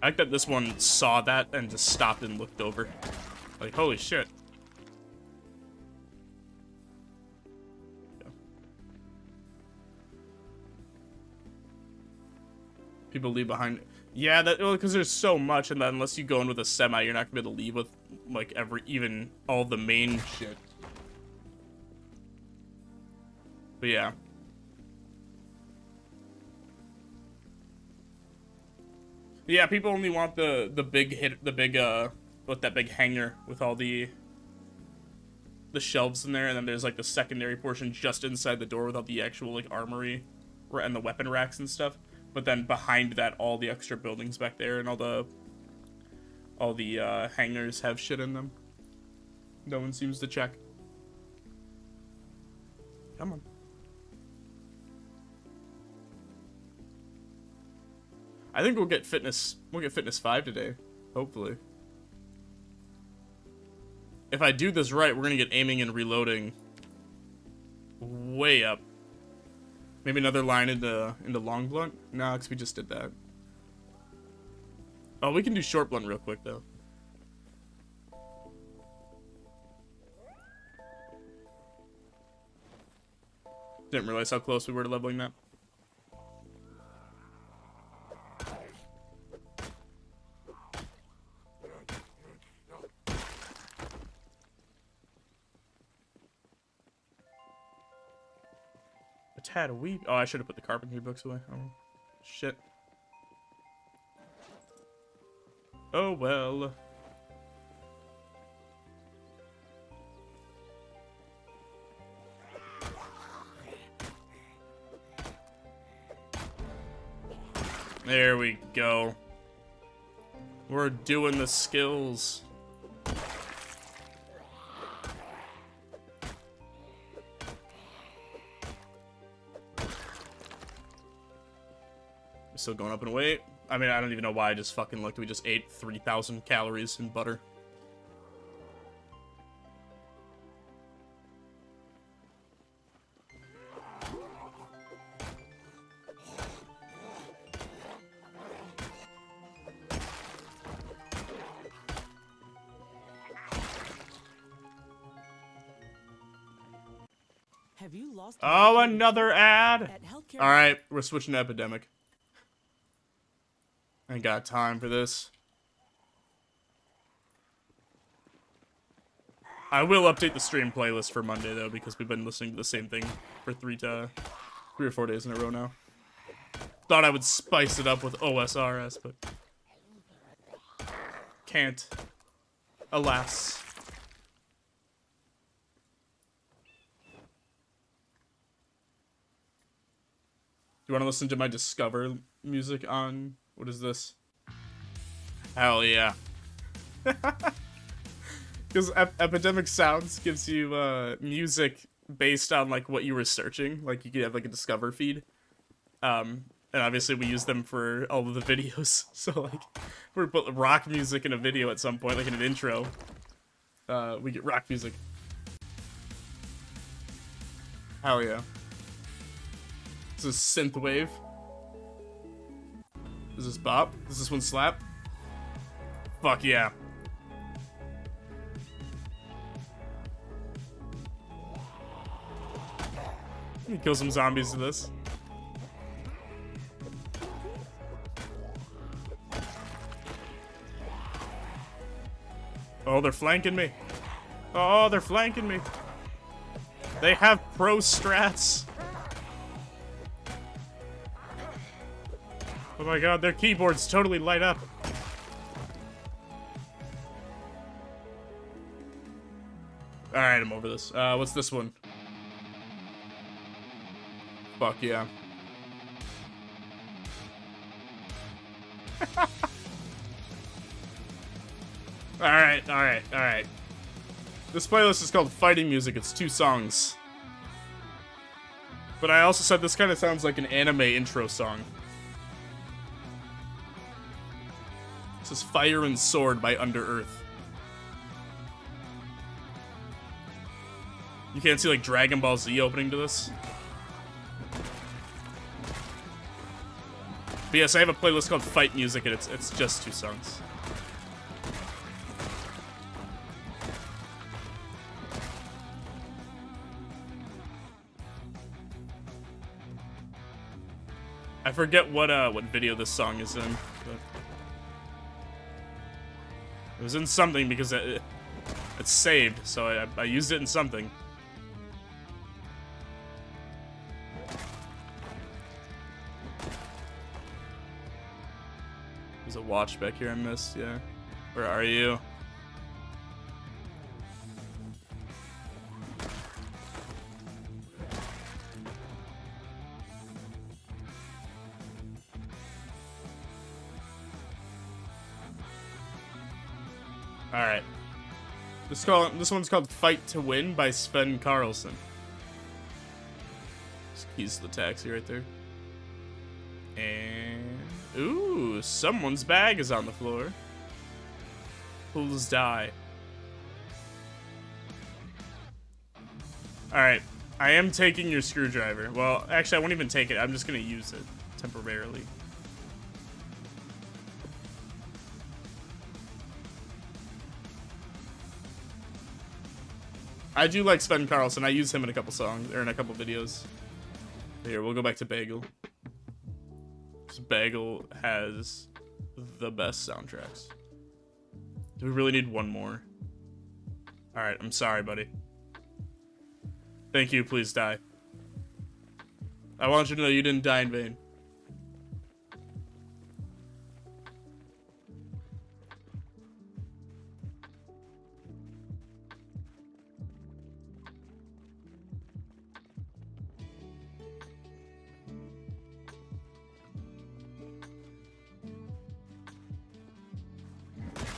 I like that this one saw that and just stopped and looked over. Like, holy shit. Yeah. People leave behind. Yeah, that because well, there's so much, and then unless you go in with a semi, you're not gonna be able to leave with like every even all the main shit. But yeah. Yeah, people only want the the big hit, the big uh, what that big hangar with all the the shelves in there, and then there's like the secondary portion just inside the door without the actual like armory and the weapon racks and stuff. But then behind that, all the extra buildings back there and all the all the uh, hangars have shit in them. No one seems to check. Come on. I think we'll get fitness. We'll get fitness five today, hopefully. If I do this right, we're gonna get aiming and reloading way up. Maybe another line into into long blunt. Nah, cause we just did that. Oh, we can do short blunt real quick though. Didn't realize how close we were to leveling that. A tad of weep. Oh, I should have put the carpentry books away. Oh, shit. Oh, well. There we go. We're doing the skills. Still going up in weight. I mean, I don't even know why I just fucking looked. We just ate three thousand calories in butter. Have you lost? Oh, another ad. All right, we're switching to Epidemic. I ain't got time for this. I will update the stream playlist for Monday, though, because we've been listening to the same thing for three to three or four days in a row now. Thought I would spice it up with O S R S, but can't. Alas. You want to listen to my Discover music on... What is this? Hell yeah. Because Ep Epidemic Sounds gives you uh, music based on like what you were searching. Like you could have like a Discover feed. Um, and obviously we use them for all of the videos. So like we put rock music in a video at some point, like in an intro. Uh, we get rock music. Hell yeah. This is Synthwave. Is this bop? Does this one slap? Fuck yeah. Let me kill some zombies to this. Oh, they're flanking me. Oh, they're flanking me. They have pro strats. Oh my god, their keyboards totally light up. Alright, I'm over this. Uh, what's this one? Fuck yeah. Alright, alright, alright. This playlist is called Fighting Music. It's two songs. But I also said this kind of sounds like an anime intro song. This is Fire and Sword by Under Earth. You can't see like Dragon Ball Z opening to this. But yes, I have a playlist called Fight Music, and it's it's just two songs. I forget what uh what video this song is in, but it was in something because it, it, it's saved, so I, I used it in something. There's a watch back here I missed, yeah. Where are you? Alright. This call this one's called Fight to Win by Sven Carlson. He's the taxi right there. And ooh, someone's bag is on the floor. Fools die. Alright. I am taking your screwdriver. Well, actually I won't even take it, I'm just gonna use it temporarily. I do like Sven Carlson. I use him in a couple songs, or in a couple videos. Here, we'll go back to Bagel. This Bagel has the best soundtracks. Do we really need one more? All right, I'm sorry, buddy. Thank you, please die. I want you to know you didn't die in vain.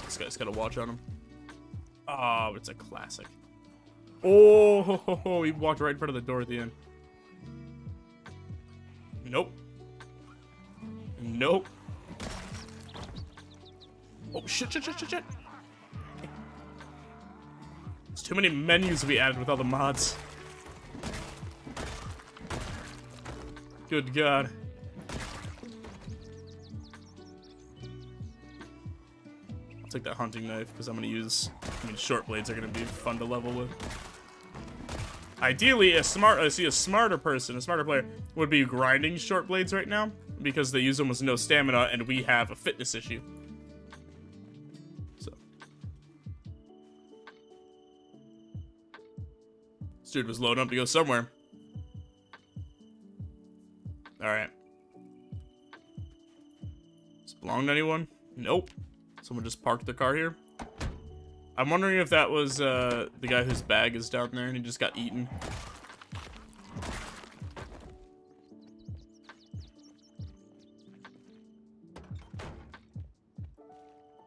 This guy's got a watch on him. Oh, it's a classic. Oh, ho, ho, ho. He walked right in front of the door at the end. Nope. Nope. Oh, shit, shit, shit, shit, shit. There's too many menus we added with all the mods. Good God. I'll take that hunting knife because I'm going to use... I mean, short blades are going to be fun to level with. Ideally, a smart, I see a smarter person, a smarter player, would be grinding short blades right now because they use almost no stamina and we have a fitness issue. So. This dude was loading up to go somewhere. Alright. Does it belong to anyone? Nope. Someone just parked their car here. I'm wondering if that was uh, the guy whose bag is down there and he just got eaten.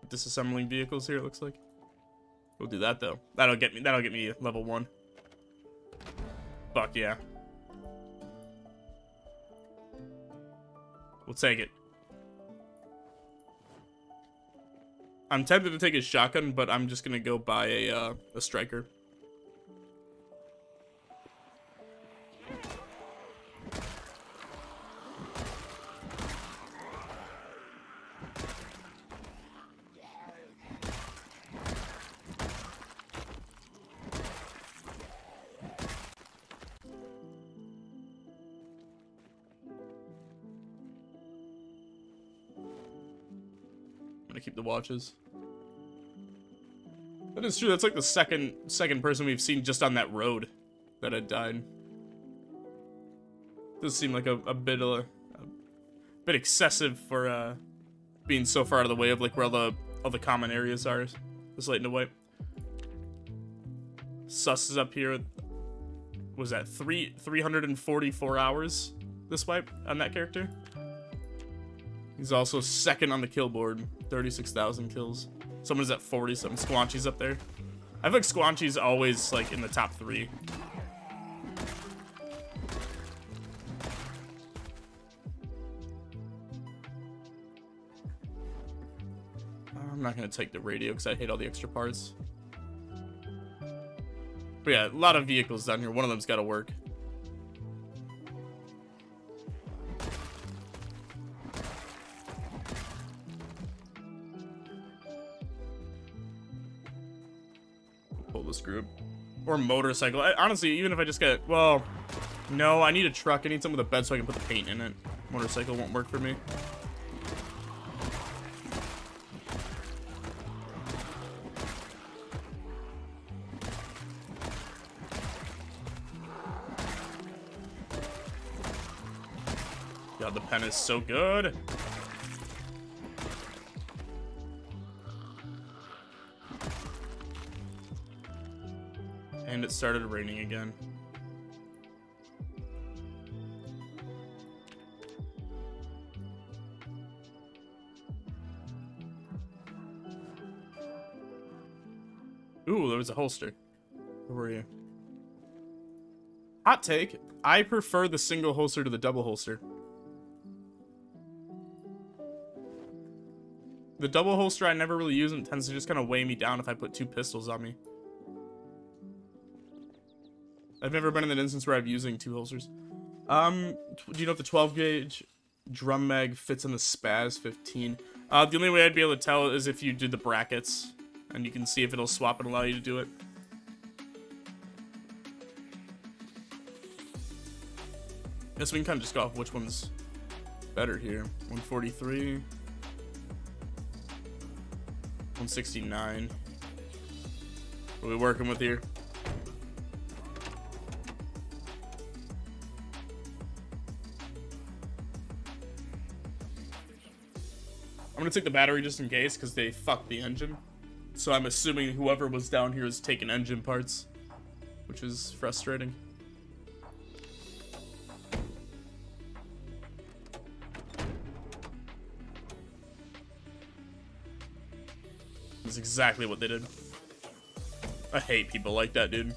Disassembling vehicles here, it looks like. We'll do that though. That'll get me. That'll get me level one. Fuck yeah. We'll take it. I'm tempted to take a shotgun, but I'm just gonna go buy a uh, a striker. I'm gonna keep the watches. That is true. That's like the second second person we've seen just on that road that had died. Does seem like a, a bit a, a bit excessive for uh, being so far out of the way of like where all the all the common areas are. This late in the way. Sus is up here. Was that three three hundred and forty four hours this wipe on that character? He's also second on the kill board, thirty six thousand kills. Someone's at forty, some Squanchy's up there. I feel like Squanchy's always like in the top three. I'm not gonna take the radio because I hate all the extra parts. But yeah, a lot of vehicles down here. One of them's gotta work. Group or motorcycle. I, honestly, even if I just get, well, no, I need a truck. I need something with a bed so I can put the paint in it. Motorcycle won't work for me. God, the pen is so good. It started raining again. Ooh, there was a holster. Where were you? Hot take. I prefer the single holster to the double holster. The double holster I never really use and it tends to just kind of weigh me down if I put two pistols on me. I've never been in an instance where I'm using two holsters. Um, do you know if the twelve gauge drum mag fits on the Spaz fifteen? Uh, the only way I'd be able to tell is if you did the brackets, and you can see if it'll swap and allow you to do it. guess we can kind of just go off which one's better here. one forty-three. one sixty-nine. What are we working with here? I'm gonna take the battery just in case, because they fucked the engine. So I'm assuming whoever was down here is taking engine parts, which is frustrating. That's exactly what they did. I hate people like that, dude.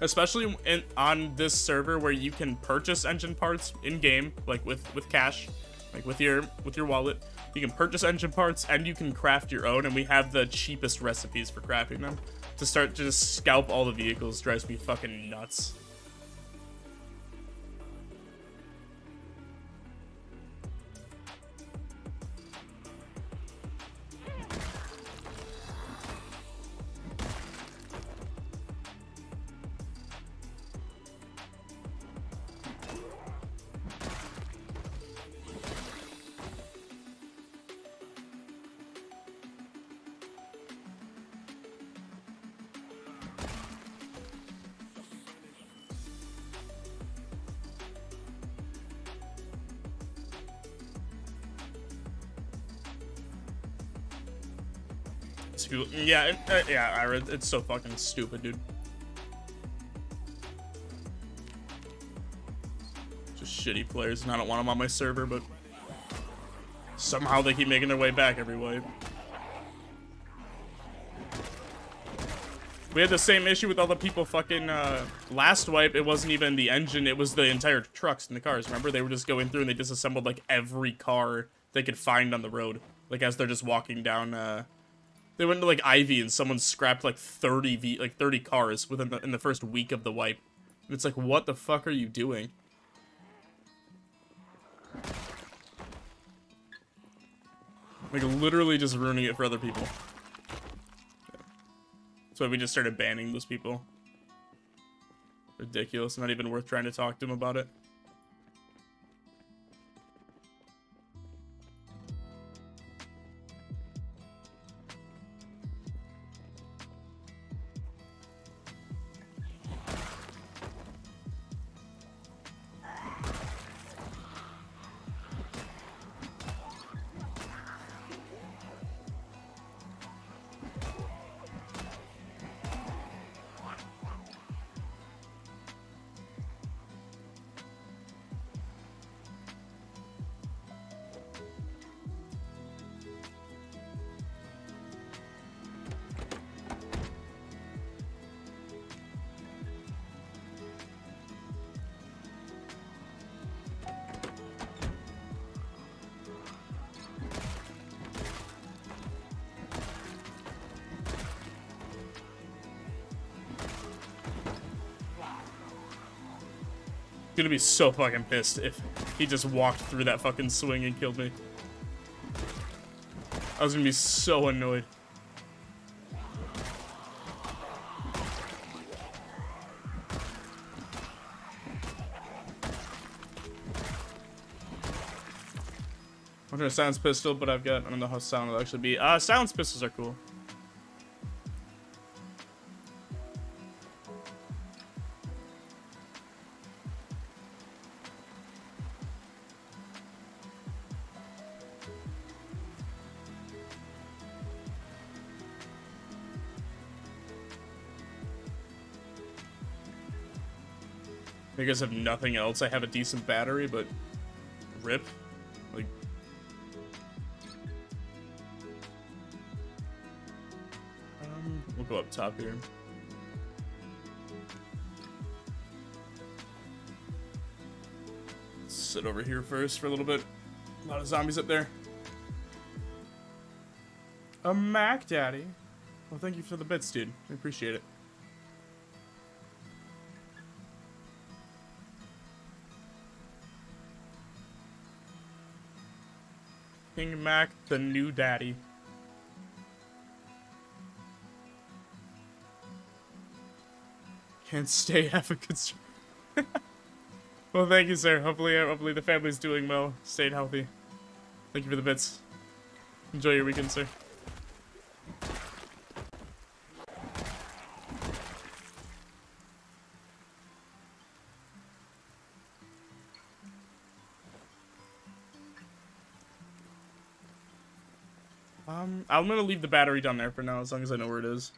Especially in, on this server where you can purchase engine parts in game, like with with cash, like with your with your wallet. You can purchase engine parts and you can craft your own, and we have the cheapest recipes for crafting them. To start to just scalp all the vehicles drives me fucking nuts. Yeah, it, uh, yeah, Ira, it's so fucking stupid, dude. Just shitty players, and I don't want them on my server, but somehow they keep making their way back every way. We had the same issue with all the people fucking uh, last wipe. It wasn't even the engine, it was the entire trucks and the cars. Remember, they were just going through and they disassembled like every car they could find on the road. Like as they're just walking down, uh, they went to like Ivy and someone scrapped like thirty v like thirty cars within the in the first week of the wipe. And it's like, what the fuck are you doing? Like literally just ruining it for other people. That's why we just started banning those people. Ridiculous. Not even worth trying to talk to them about it. Gonna be so fucking pissed if he just walked through that fucking swing and killed me. I was gonna be so annoyed. I'm trying a silence pistol, but I've got, I don't know how sound it'll actually be. Uh, silence pistols are cool. You guys have nothing else. I have a decent battery, but rip. Like, um, we'll go up top here. Let's sit over here first for a little bit. A lot of zombies up there. A Mac, Daddy. Well, thank you for the bits, dude. I appreciate it. King Mac, the new daddy. Can't stay half a good stream. Well, thank you, sir. Hopefully, uh, hopefully the family's doing well. Stayed healthy. Thank you for the bits. Enjoy your weekend, sir. Um, I'm gonna leave the battery down there for now, as long as I know where it is.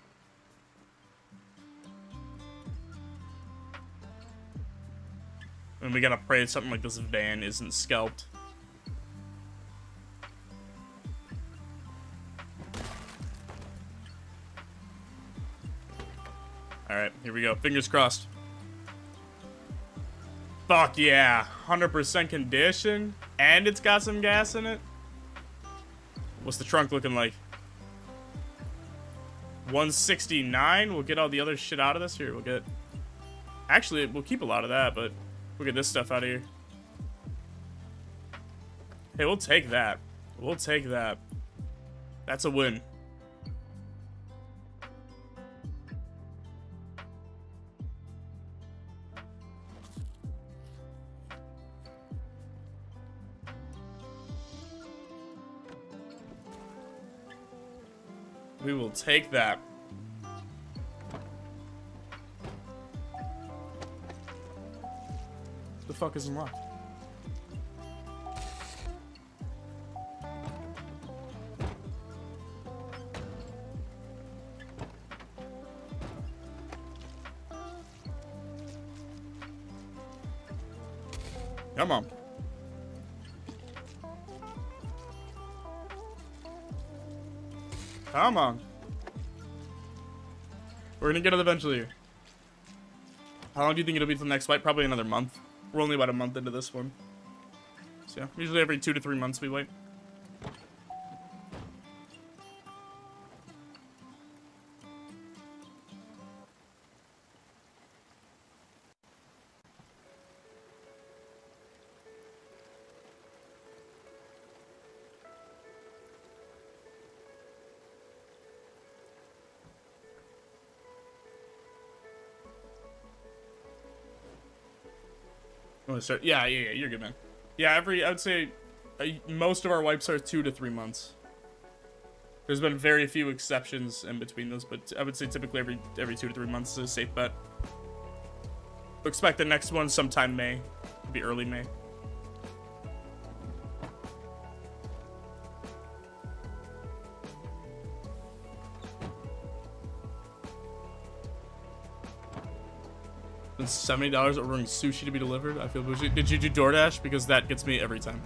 And we gotta pray something like this van isn't scalped. Alright, here we go. Fingers crossed. Fuck yeah! one hundred percent condition, and it's got some gas in it? What's the trunk looking like? one sixty-nine? We'll get all the other shit out of this here. We'll get... Actually, we'll keep a lot of that, but... We'll get this stuff out of here. Hey, we'll take that. We'll take that. That's a win. We will take that. The fuck is unlocked? Come on. Come on. We're gonna get it eventually. How long do you think it'll be till the next fight? Probably another month. We're only about a month into this one. So yeah, usually every two to three months we wait. Start. Yeah, yeah, yeah, you're good, man. Yeah, every, I would say uh, most of our wipes are two to three months. There's been very few exceptions in between those, but I would say typically every every two to three months is a safe bet. Expect the next one sometime May, it'll be early May. seventy dollars ordering sushi to be delivered. I feel bougie. Did you do DoorDash? Because that gets me every time.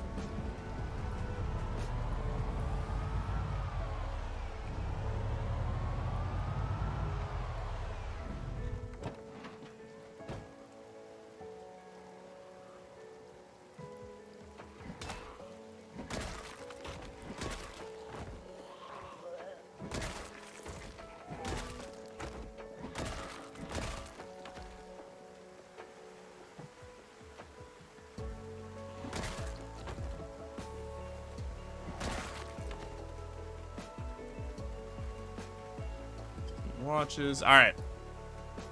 Watches. All right,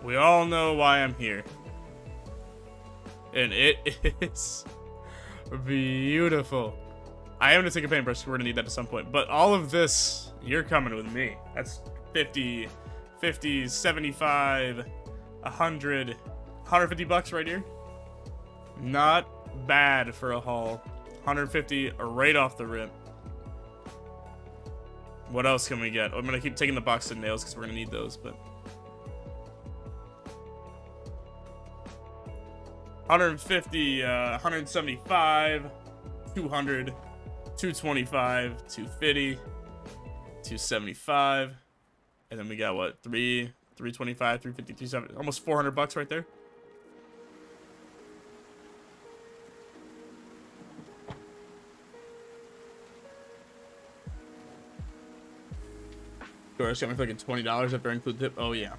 we all know why I'm here, and it is beautiful. I am gonna take a paintbrush. We're gonna need that at some point. But all of this, you're coming with me. That's fifty, fifty, seventy-five, one hundred, one hundred fifty bucks right here. Not bad for a haul. one hundred fifty right off the rip. What else can we get? I'm gonna keep taking the box of nails because we're gonna need those, but one hundred fifty, uh, one hundred seventy-five, two hundred, two twenty-five, two fifty, two seventy-five, and then we got what? Three, three twenty-five, three fifty, three seventy, almost four hundred bucks right there. Doris got me for like twenty dollars after I include tip. Oh, yeah.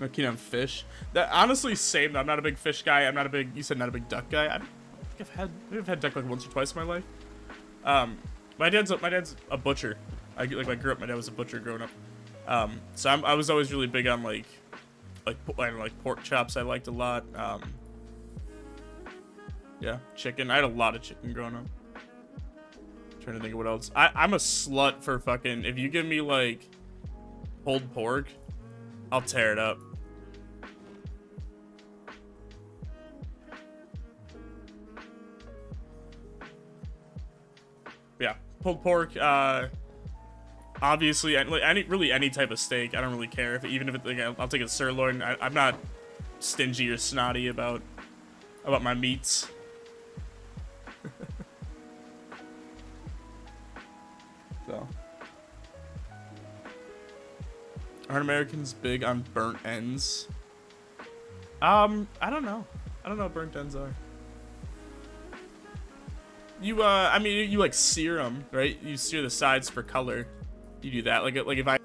I'm keen on fish. That, honestly, same. I'm not a big fish guy. I'm not a big, you said not a big duck guy. I think I've had, I think I've had duck like once or twice in my life. Um, my dad's a, my dad's a butcher. I, like, when I grew up, my dad was a butcher growing up. Um, so I'm, I was always really big on, like, like I don't know, like pork chops I liked a lot. Um, yeah, chicken. I had a lot of chicken growing up. I'm trying to think of what else. I, I'm a slut for fucking. If you give me like pulled pork, I'll tear it up. Yeah, pulled pork. Uh, obviously, any really any type of steak. I don't really care if even if it, like, I'll take a sirloin. I, I'm not stingy or snotty about about my meats. So, aren't Americans big on burnt ends? Um, I don't know. I don't know what burnt ends are. You, uh, I mean, you, you like sear them, right? You sear the sides for color. You do that, like, like if I.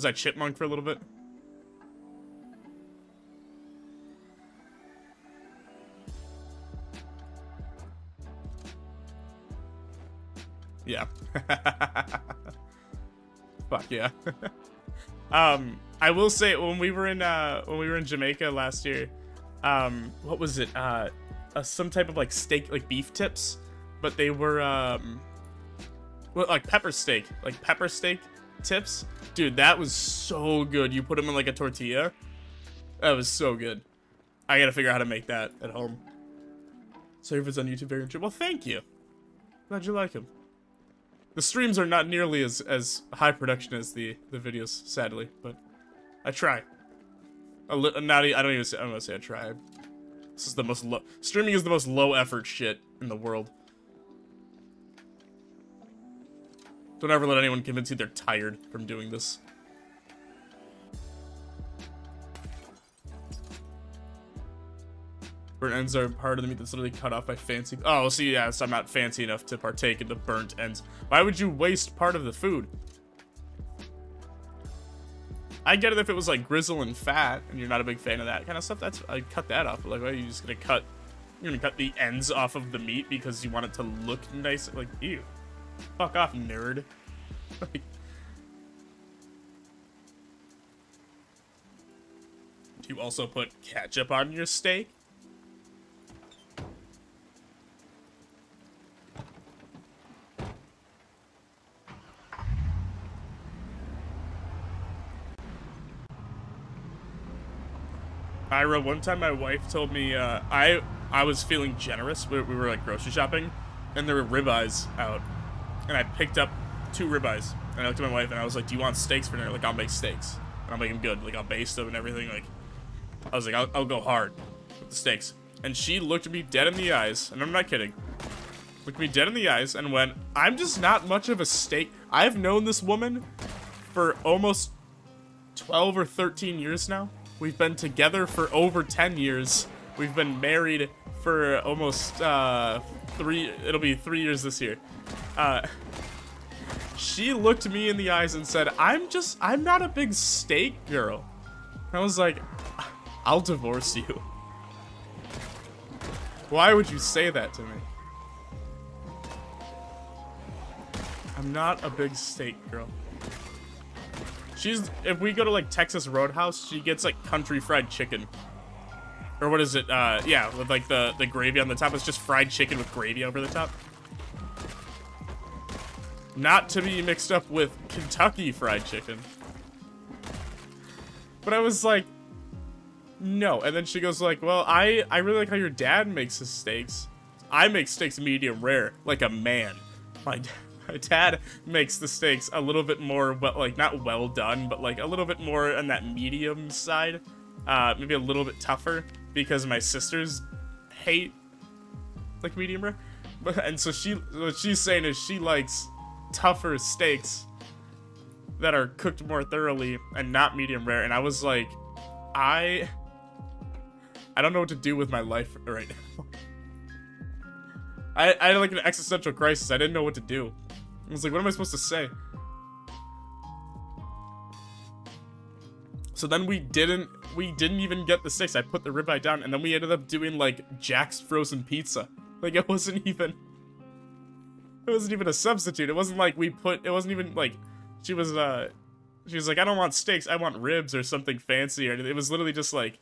Was I chipmunk for a little bit? Yeah. Fuck yeah. um, I will say when we were in uh, when we were in Jamaica last year, um, what was it? Uh, uh, some type of like steak, like beef tips, but they were um, well, like pepper steak, like pepper steak. Tips, dude, that was so good. You put them in like a tortilla. That was so good. I gotta figure out how to make that at home. Servers on YouTube very true. Well, thank you. Glad you like them. The streams are not nearly as as high production as the the videos, sadly, but I try. A li not e I don't even say, I don't want to say I try. This is the most low streaming is the most low effort shit in the world. Don't ever let anyone convince you they're tired from doing this. Burnt ends are part of the meat that's literally cut off by fancy. Oh, see, yes, yeah, so I'm not fancy enough to partake in the burnt ends. Why would you waste part of the food? I get it if it was like grizzle and fat, and you're not a big fan of that kind of stuff. That's I'd cut that off. But like, why are you just gonna cut? You're gonna cut the ends off of the meat because you want it to look nice. Like, ew. Fuck off, nerd. Like, do you also put ketchup on your steak? Ira, one time my wife told me uh, I I was feeling generous. We, we were like grocery shopping, and there were ribeyes out. And I picked up two ribeyes, and I looked at my wife, and I was like, do you want steaks for dinner? Like, I'll make steaks, and I'll make them good. Like, I'll baste them and everything. Like, I was like, I'll, I'll go hard with the steaks. And she looked at me dead in the eyes, and I'm not kidding. Looked me dead in the eyes and went, I'm just not much of a steak. I've known this woman for almost twelve or thirteen years now. We've been together for over ten years. We've been married for almost uh, three, it'll be three years this year. Uh, she looked me in the eyes and said, I'm just, I'm not a big steak girl. And I was like, I'll divorce you. Why would you say that to me? I'm not a big steak girl. She's, if we go to like Texas Roadhouse, she gets like country fried chicken. or what is it? Uh, yeah, with like the, the gravy on the top. It's just fried chicken with gravy over the top. Not to be mixed up with Kentucky Fried Chicken. But I was like, no. And then she goes like, well, I, I really like how your dad makes his steaks. I make steaks medium rare, like a man. My, my dad makes the steaks a little bit more, well, like not well done, but like a little bit more on that medium side. Uh, maybe a little bit tougher because my sisters hate like medium rare. And so she, what she's saying is she likes tougher steaks that are cooked more thoroughly and not medium rare. And I was like, I, I don't know what to do with my life right now. I, I had like an existential crisis. I didn't know what to do. I was like, what am I supposed to say? So then we didn't, we didn't even get the steaks. I put the ribeye down and then we ended up doing like Jack's frozen pizza. Like it wasn't even, it wasn't even a substitute. It wasn't like we put, it wasn't even like, she was, uh, she was like, I don't want steaks, I want ribs or something fancy. Or it was literally just like,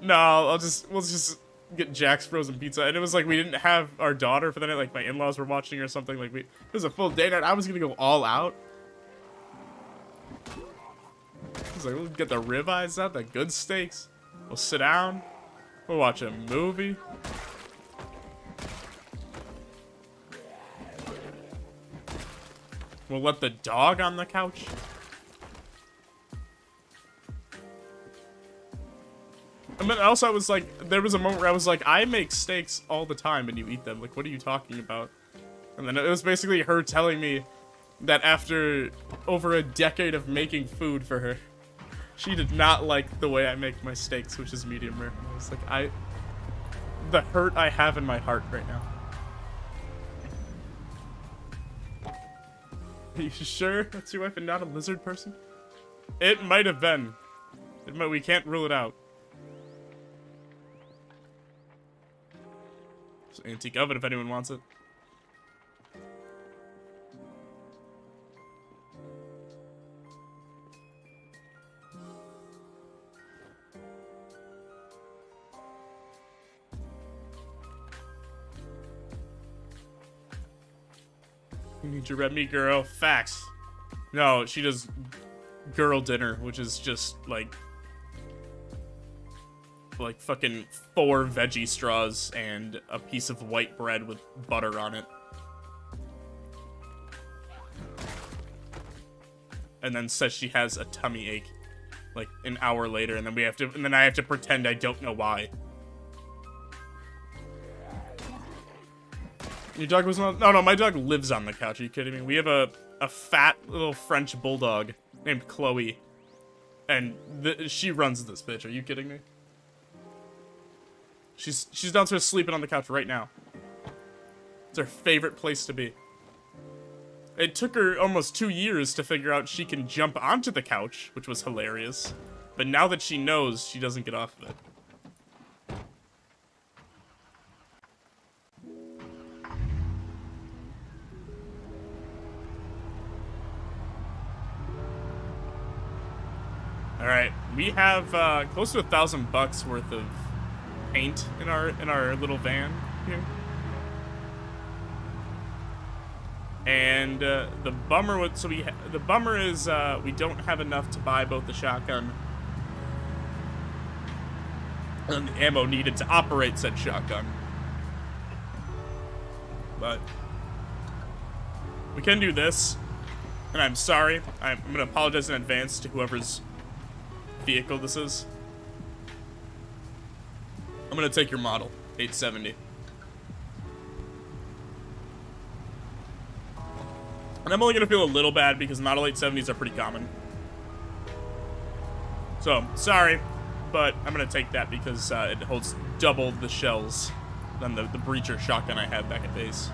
no, I'll just, we'll just get Jack's frozen pizza. And it was like, we didn't have our daughter for the night. Like my in-laws were watching or something. Like we, it was a full day night. I was going to go all out. I was like, we'll get the ribeyes out, the good steaks. We'll sit down. We'll watch a movie. We'll let the dog on the couch. And then also I was like, there was a moment where I was like, I make steaks all the time and you eat them. Like, what are you talking about? And then it was basically her telling me that after over a decade of making food for her, she did not like the way I make my steaks, which is medium rare. I was like, I, the hurt I have in my heart right now. Are you sure that's your wife and not a lizard person? It might have been. It might, we can't rule it out. It's an antique oven if anyone wants it. You need your red meat, girl. Facts. No, she does girl dinner, which is just like, like fucking four veggie straws and a piece of white bread with butter on it. And then says she has a tummy ache like an hour later. And then we have to, and then I have to pretend I don't know why. Your dog was not- no, no, my dog lives on the couch, are you kidding me? We have a, a fat little French bulldog named Chloe, and the, she runs this bitch, are you kidding me? She's, she's downstairs sleeping on the couch right now. It's her favorite place to be. It took her almost two years to figure out she can jump onto the couch, which was hilarious, but now that she knows, she doesn't get off of it. Alright, we have uh, close to a thousand bucks worth of paint in our in our little van here. And uh, the bummer would, so we ha the bummer is uh, we don't have enough to buy both the shotgun and the ammo needed to operate said shotgun. But we can do this, and I'm sorry. I'm, I'm gonna apologize in advance to whoever's vehicle this is. I'm gonna take your model, eight seventy. And I'm only gonna feel a little bad because model eight seventies are pretty common. So, sorry, but I'm gonna take that because uh, it holds double the shells than the, the breacher shotgun I had back at base.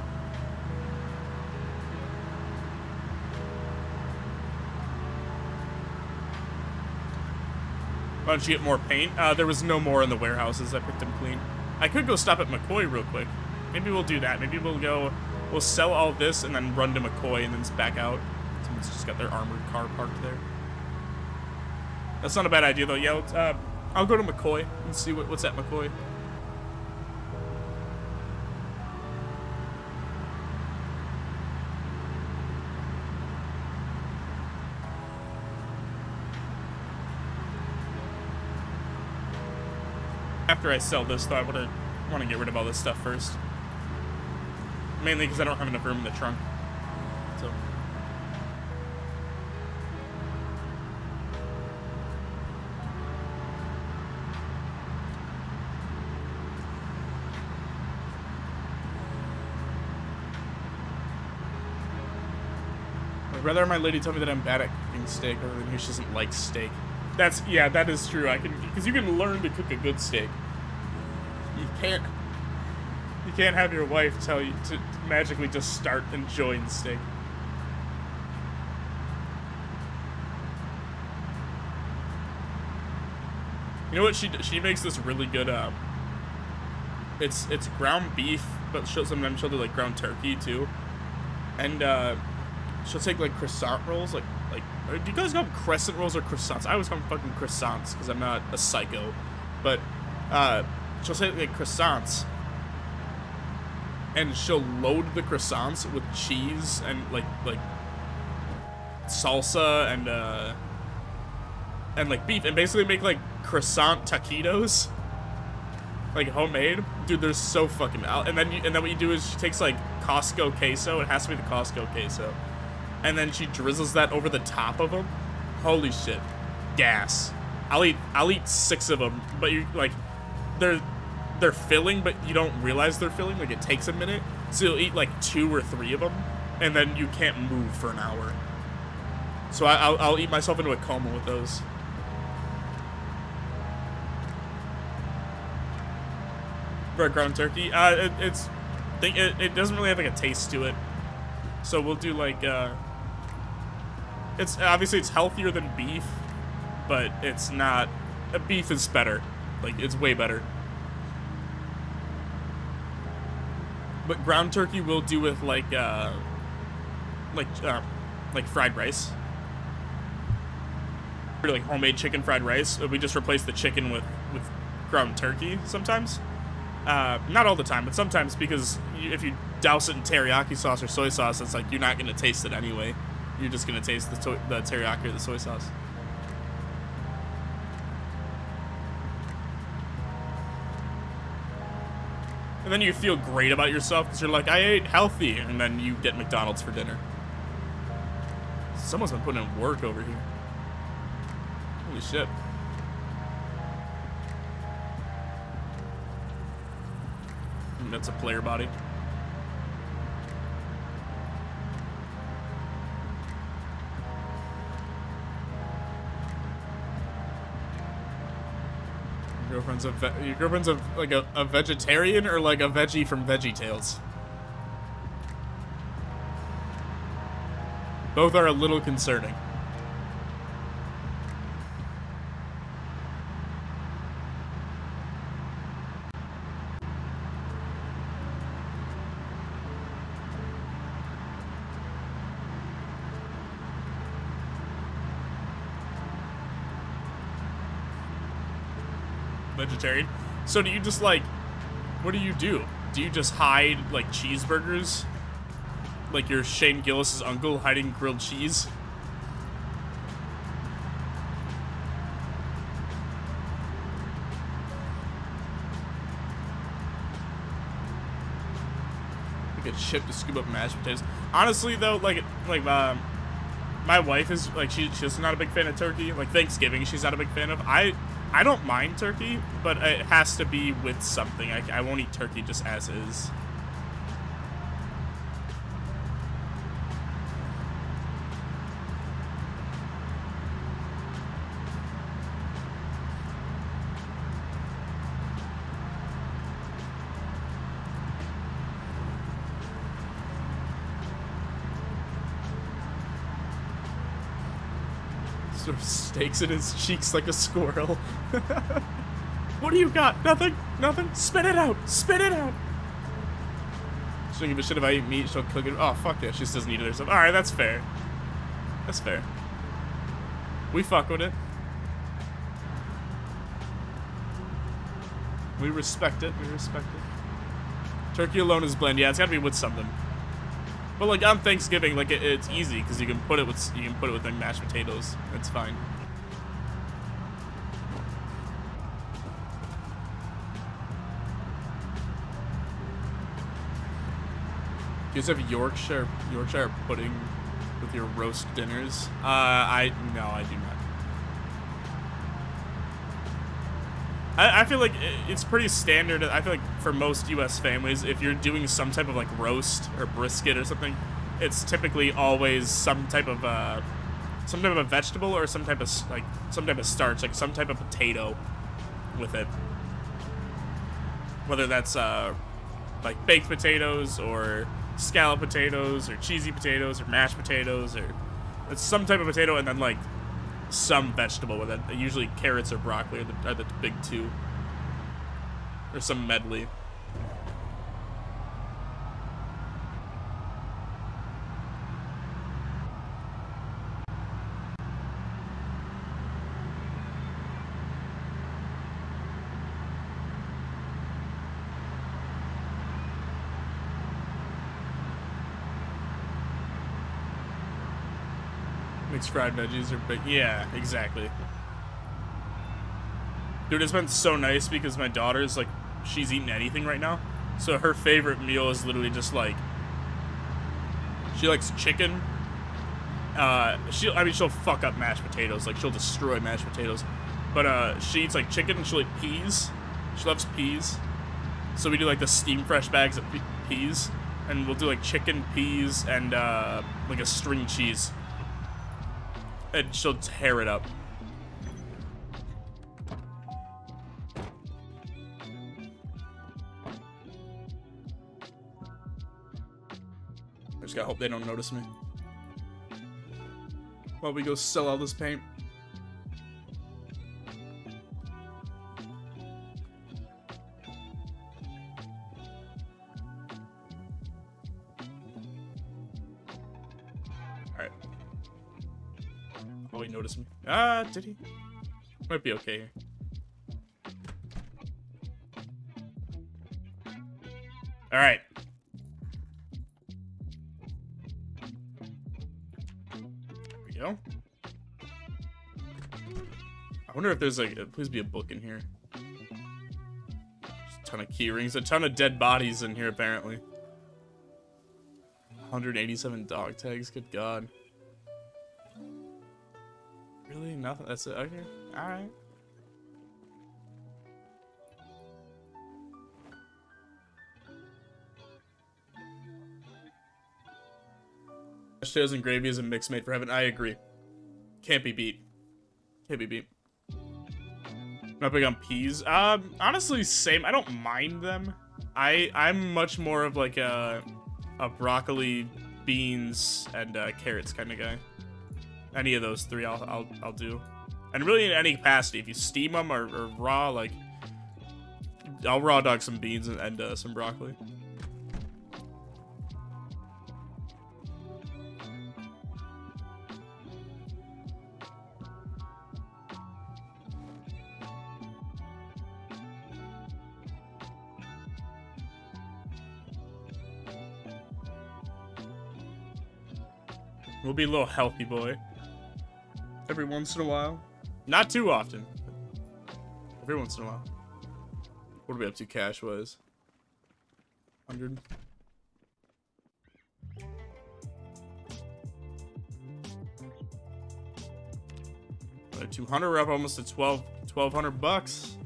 Why don't you get more paint? Uh, there was no more in the warehouses. I picked them clean. I could go stop at McCoy real quick. Maybe we'll do that. Maybe we'll go, we'll sell all this and then run to McCoy and then back out. Someone's just got their armored car parked there. That's not a bad idea though. Yeah, let's, uh, I'll go to McCoy and see what, what's at McCoy. After I sell this, though, I want to want to get rid of all this stuff first. Mainly because I don't have enough room in the trunk. So. My brother and my lady told me that I'm bad at cooking steak, or that she doesn't like steak. That's, yeah, that is true. I can, because you can learn to cook a good steak. You can't, you can't have your wife tell you to magically just start enjoying steak. You know what she she makes this really good. Um, it's it's ground beef, but she'll sometimes she'll do like ground turkey too, and uh, she'll take like croissant rolls like. Do you guys call them crescent rolls or croissants? I always call them fucking croissants because I'm not a psycho. But uh, she'll say like croissants, and she'll load the croissants with cheese and like like salsa and uh, and like beef, and basically make like croissant taquitos, like homemade. Dude, they're so fucking out. And then you, and then what you do is she takes like Costco queso. It has to be the Costco queso. And then she drizzles that over the top of them. Holy shit, gas! I'll eat, I'll eat six of them. But you like, they're, they're filling, but you don't realize they're filling. Like it takes a minute, so you'll eat like two or three of them, and then you can't move for an hour. So I, I'll, I'll eat myself into a coma with those. For ground turkey, uh, it, it's, it, it doesn't really have like a taste to it. So we'll do like. Uh, It's obviously it's healthier than beef, but it's not. Uh, beef is better, like it's way better. But ground turkey will do with like, uh, like, uh, like fried rice, or like homemade chicken fried rice. We just replace the chicken with with ground turkey sometimes. Uh, not all the time, but sometimes because you, if you douse it in teriyaki sauce or soy sauce, it's like you're not gonna taste it anyway. You're just gonna taste the, to the teriyaki or the soy sauce. And then you feel great about yourself because you're like, I ate healthy, and then you get McDonald's for dinner. Someone's been putting in work over here. Holy shit. And that's a player body. Girlfriend's a your girlfriend's a, like a, a vegetarian or like a veggie from VeggieTales? Both are a little concerning. Vegetarian. So do you just like, what do you do? Do you just hide like cheeseburgers? Like your Shane Gillis's uncle hiding grilled cheese? Like a chip to scoop up mashed potatoes. Honestly though, like like um, my wife is like she, she's not a big fan of turkey. Like Thanksgiving, she's not a big fan of. I. I don't mind turkey, but it has to be with something. I, I won't eat turkey just as is. Sort of stakes in his cheeks like a squirrel. What do you got? Nothing? Nothing? Spit it out! Spit it out! She doesn't give a shit if I eat meat, she'll cook it. Oh, fuck that. She just doesn't eat it herself. Alright, that's fair. That's fair. We fuck with it. We respect it. We respect it. Turkey alone is bland. Yeah, it's got to be with something. But like on Thanksgiving, like it, it's easy because you can put it with you can put it with like mashed potatoes. That's fine. Do you guys have Yorkshire Yorkshire pudding with your roast dinners? Uh, I no, I do not. I, I feel like it's pretty standard. I feel like for most U S families, if you're doing some type of like roast or brisket or something, it's typically always some type of uh, some type of a vegetable or some type of like some type of starch, like some type of potato, with it. Whether that's uh, like baked potatoes or scallop potatoes or cheesy potatoes or mashed potatoes or it's some type of potato and then like some vegetable with it. Usually carrots or broccoli are the, are the big two or some medley. Fried veggies are big. Yeah, exactly. Dude, it's been so nice because my daughter's like, she's eating anything right now. So her favorite meal is literally just like, she likes chicken. Uh, she, I mean, she'll fuck up mashed potatoes. Like she'll destroy mashed potatoes. But uh, she eats like chicken and she'll eat peas. She loves peas. So we do like the steam fresh bags of peas. And we'll do like chicken, peas, and uh, like a string cheese. And she'll tear it up. I just gotta hope they don't notice me. While we go sell all this paint. Ah, uh, did he? Might be okay here. All right. There we go. I wonder if there's like, a, please be a book in here. There's a ton of key rings, a ton of dead bodies in here apparently. one hundred eighty-seven dog tags, good God. Really? Nothing? That's it? Okay. Alright. Potatoes and gravy is a mix made for heaven. I agree. Can't be beat. Can't be beat. Not big on peas. Um, honestly, same. I don't mind them. I, I'm much more of like a, a broccoli, beans, and uh, carrots kind of guy. Any of those three, I'll, I'll I'll do, and really in any capacity. If you steam them or, or raw, like I'll raw dog some beans and, and uh, some broccoli. We'll be a little healthy boy. Every once in a while. Not too often. Every once in a while. What are we up to cash-wise? one hundred. Another two hundred. We're up almost to twelve, twelve hundred bucks.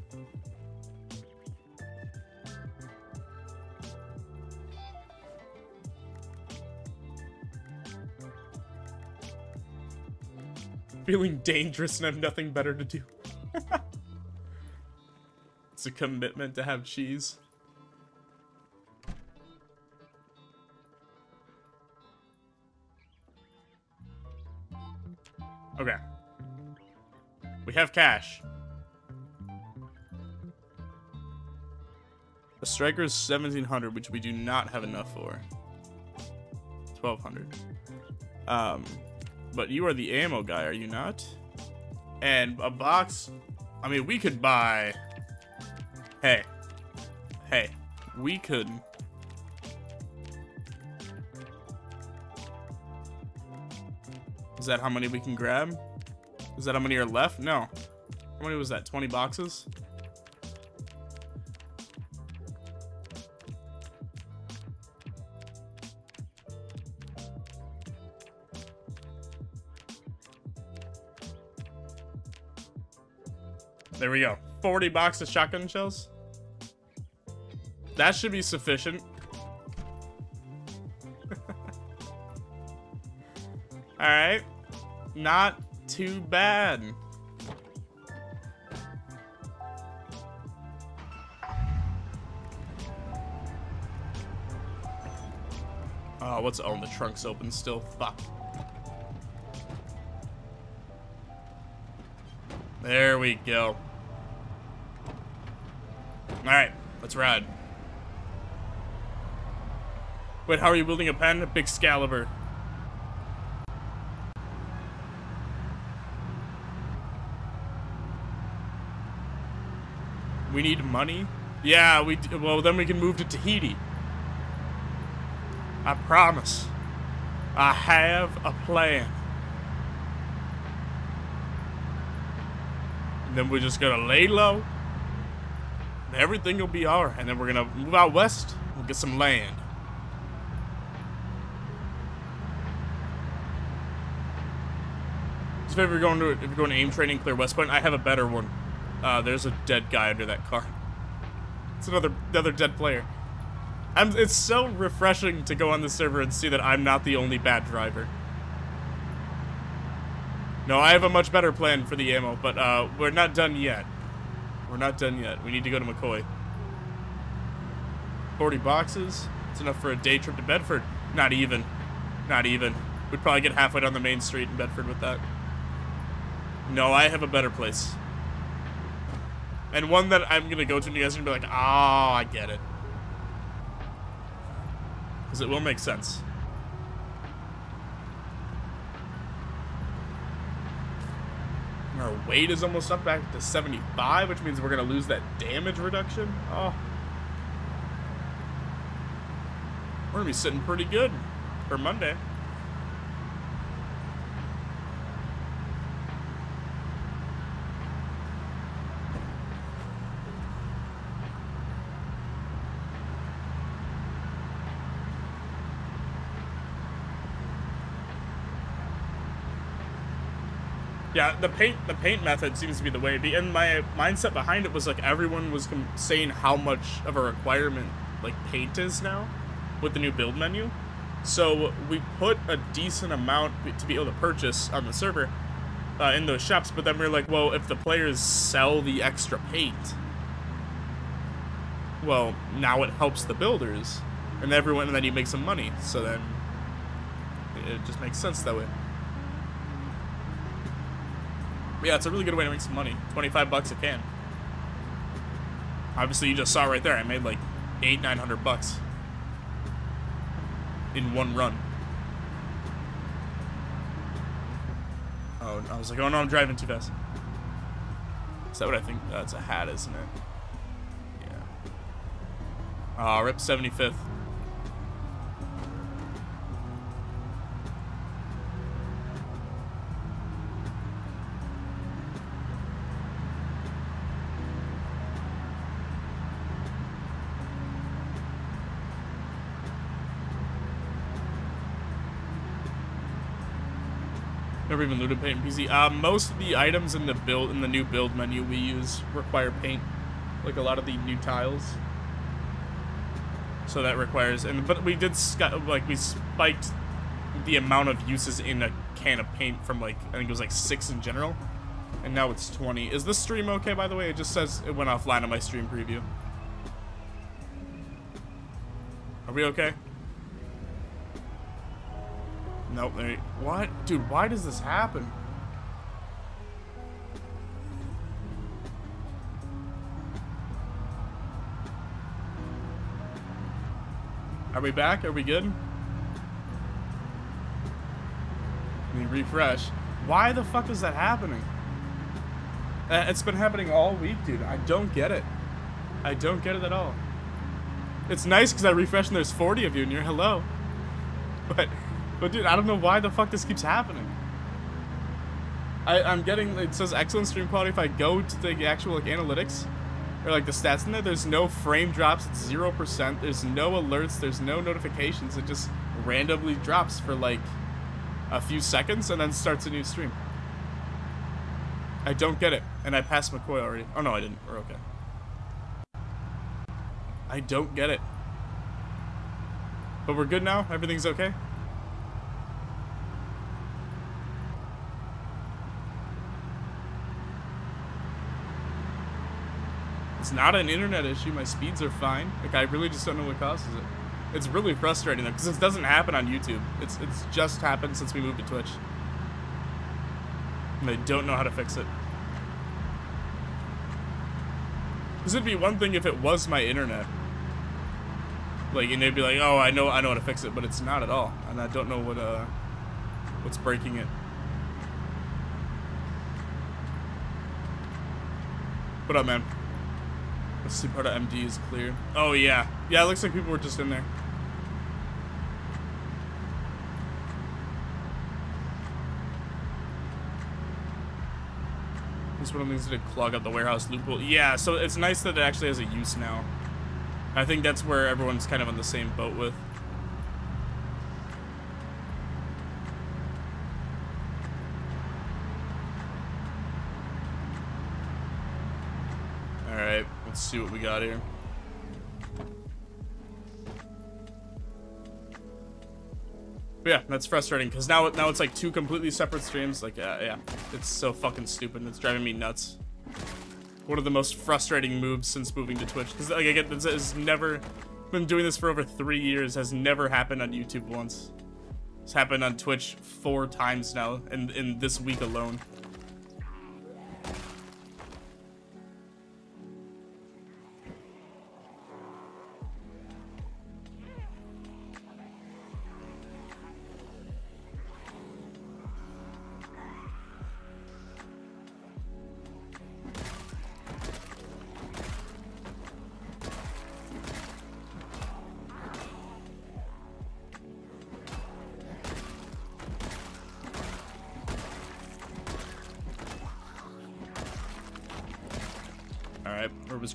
Feeling dangerous and have nothing better to do. It's a commitment to have cheese. Okay. We have cash. The striker is seventeen hundred, which we do not have enough for. twelve hundred. Um... But you are the ammo guy, are you not? And a box. I mean, we could buy. Hey, Hey, we could... Is that how many we can grab? Is that how many are left? No. How many was that? twenty boxes? There we go. forty boxes of shotgun shells. That should be sufficient. Alright. Not too bad. Oh, what's on the trunk's open still? Fuck. There we go. Alright, let's ride. Wait, how are you building a pen? A big Excalibur. We need money? Yeah, we do. Well, then we can move to Tahiti. I promise. I have a plan. And then we're just gonna lay low. Everything will be alright. And then we're gonna move out west. We'll get some land. So if you're going to if you're going to aim training, clear West Point. I have a better one. Uh, there's a dead guy under that car. It's another another dead player. I'm, it's so refreshing to go on the server and see that I'm not the only bad driver. No, I have a much better plan for the ammo, but uh, we're not done yet. We're not done yet. We need to go to McCoy. forty boxes. It's enough for a day trip to Bedford. Not even. Not even. We'd probably get halfway down the main street in Bedford with that. No, I have a better place. And one that I'm going to go to and you guys are going to be like, ah, oh, I get it. Because it will make sense. Our weight is almost up back to seventy-five, which means we're going to lose that damage reduction. Oh. We're going to be sitting pretty good for Monday. Yeah, the paint the paint method seems to be the way. The and my mindset behind it was like everyone was saying how much of a requirement like paint is now with the new build menu. So we put a decent amount to be able to purchase on the server uh, in those shops, but then we we're like, well, if the players sell the extra paint, well, now it helps the builders and everyone, and then you make some money. So then it just makes sense that way. Yeah, it's a really good way to make some money. twenty-five bucks a can. Obviously, you just saw right there. I made like eight, nine hundred bucks in one run. Oh, I was like, oh no, I'm driving too fast. Is that what I think? That's a hat, isn't it? Yeah. Oh, rip seventy-fifth. Never even looted paint in P C. Uh, most of the items in the build in the new build menu we use require paint, like a lot of the new tiles. So that requires, and but we did like we spiked the amount of uses in a can of paint from like I think it was like six in general, and now it's twenty. Is this stream okay? By the way, it just says it went offline on my stream preview. Are we okay? Nope. There you, what? Dude, why does this happen? Are we back? Are we good? Let me refresh. Why the fuck is that happening? Uh, it's been happening all week, dude. I don't get it. I don't get it at all. It's nice because I refresh and there's forty of you and you're hello. But, but dude, I don't know why the fuck this keeps happening. I, I'm getting, it says excellent stream quality. If I go to the actual like analytics, or like the stats in there, there's no frame drops, it's zero percent. There's no alerts, there's no notifications. It just randomly drops for like a few seconds and then starts a new stream. I don't get it. And I passed McCoy already. Oh no, I didn't. We're okay. I don't get it. But we're good now? Everything's okay? It's not an internet issue. My speeds are fine. Like, I really just don't know what causes it. It's really frustrating, though, because this doesn't happen on YouTube. It's, it's just happened since we moved to Twitch. And I don't know how to fix it. Because it'd be one thing if it was my internet. Like, and they'd be like, oh, I know I know how to fix it, but it's not at all. And I don't know what uh, what's breaking it. What up, man? Let's see, part of M D is clear. Oh, yeah. Yeah, it looks like people were just in there. This one of the things that clog up the warehouse loophole. Yeah, so it's nice that it actually has a use now. I think that's where everyone's kind of on the same boat with. Alright, let's see what we got here. But yeah, that's frustrating because now, now it's like two completely separate streams. Like, uh, yeah, it's so fucking stupid. It's driving me nuts. One of the most frustrating moves since moving to Twitch. Because, like, I get this has never been doing this for over three years. Has never happened on YouTube once. It's happened on Twitch four times now, and in, in this week alone.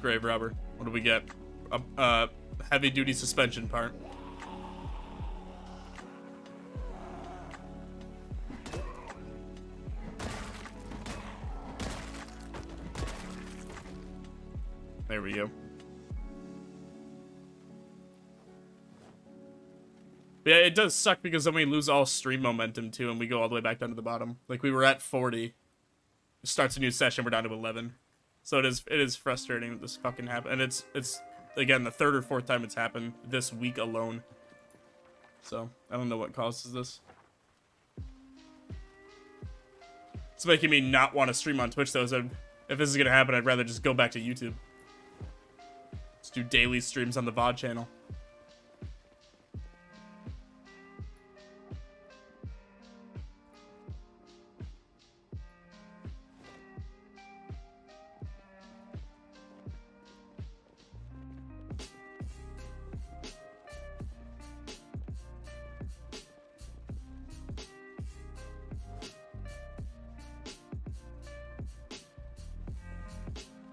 Grave robber. What do we get? A uh, uh, heavy duty suspension part. There we go. Yeah, it does suck because then we lose all stream momentum too, and we go all the way back down to the bottom. Like we were at forty. It starts a new session. We're down to eleven. So it is it is frustrating that this fucking happened. And it's, it's again, the third or fourth time it's happened this week alone. So, I don't know what causes this. It's making me not want to stream on Twitch, though. So if this is going to happen, I'd rather just go back to YouTube. Let's do daily streams on the V O D channel.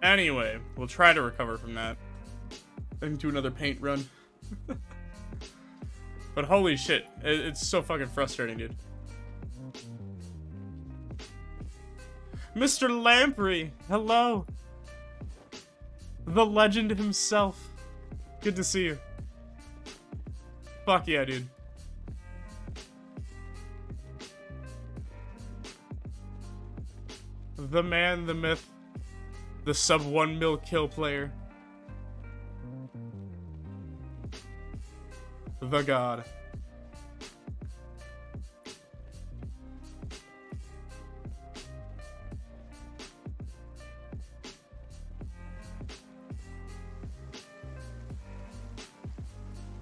Anyway, we'll try to recover from that. Then do another paint run. But holy shit, it's so fucking frustrating, dude. Mister Lamprey, hello. The legend himself. Good to see you. Fuck yeah, dude. The man, the myth. The sub one mil kill player. The god.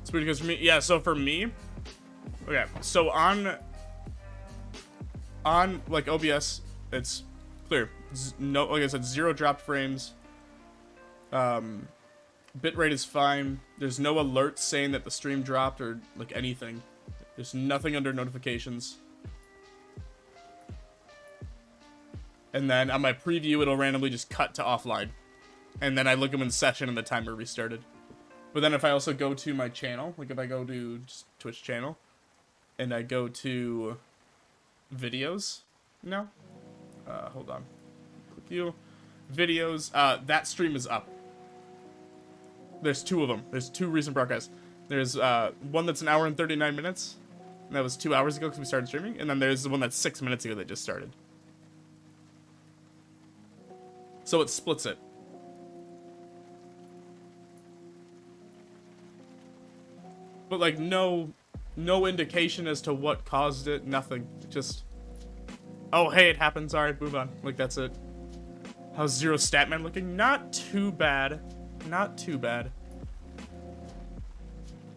It's weird because for me, yeah, so for me, okay, so on, on like O B S, it's clear. No, like I said, zero dropped frames. Um, bitrate is fine. There's no alerts saying that the stream dropped or like anything. There's nothing under notifications. And then on my preview, it'll randomly just cut to offline. And then I look them in session and the timer restarted. But then if I also go to my channel, like if I go to just Twitch channel and I go to videos, no, uh, hold on, click you, videos, uh, that stream is up. There's two of them. There's two recent broadcasts. There's uh, one that's an hour and thirty-nine minutes, and that was two hours ago because we started streaming. And then there's the one that's six minutes ago that just started. So it splits it. But like no, no indication as to what caused it. Nothing. Just, oh hey, it happens. All right, move on. Like that's it. How's Zero Statman looking? Not too bad. Not too bad.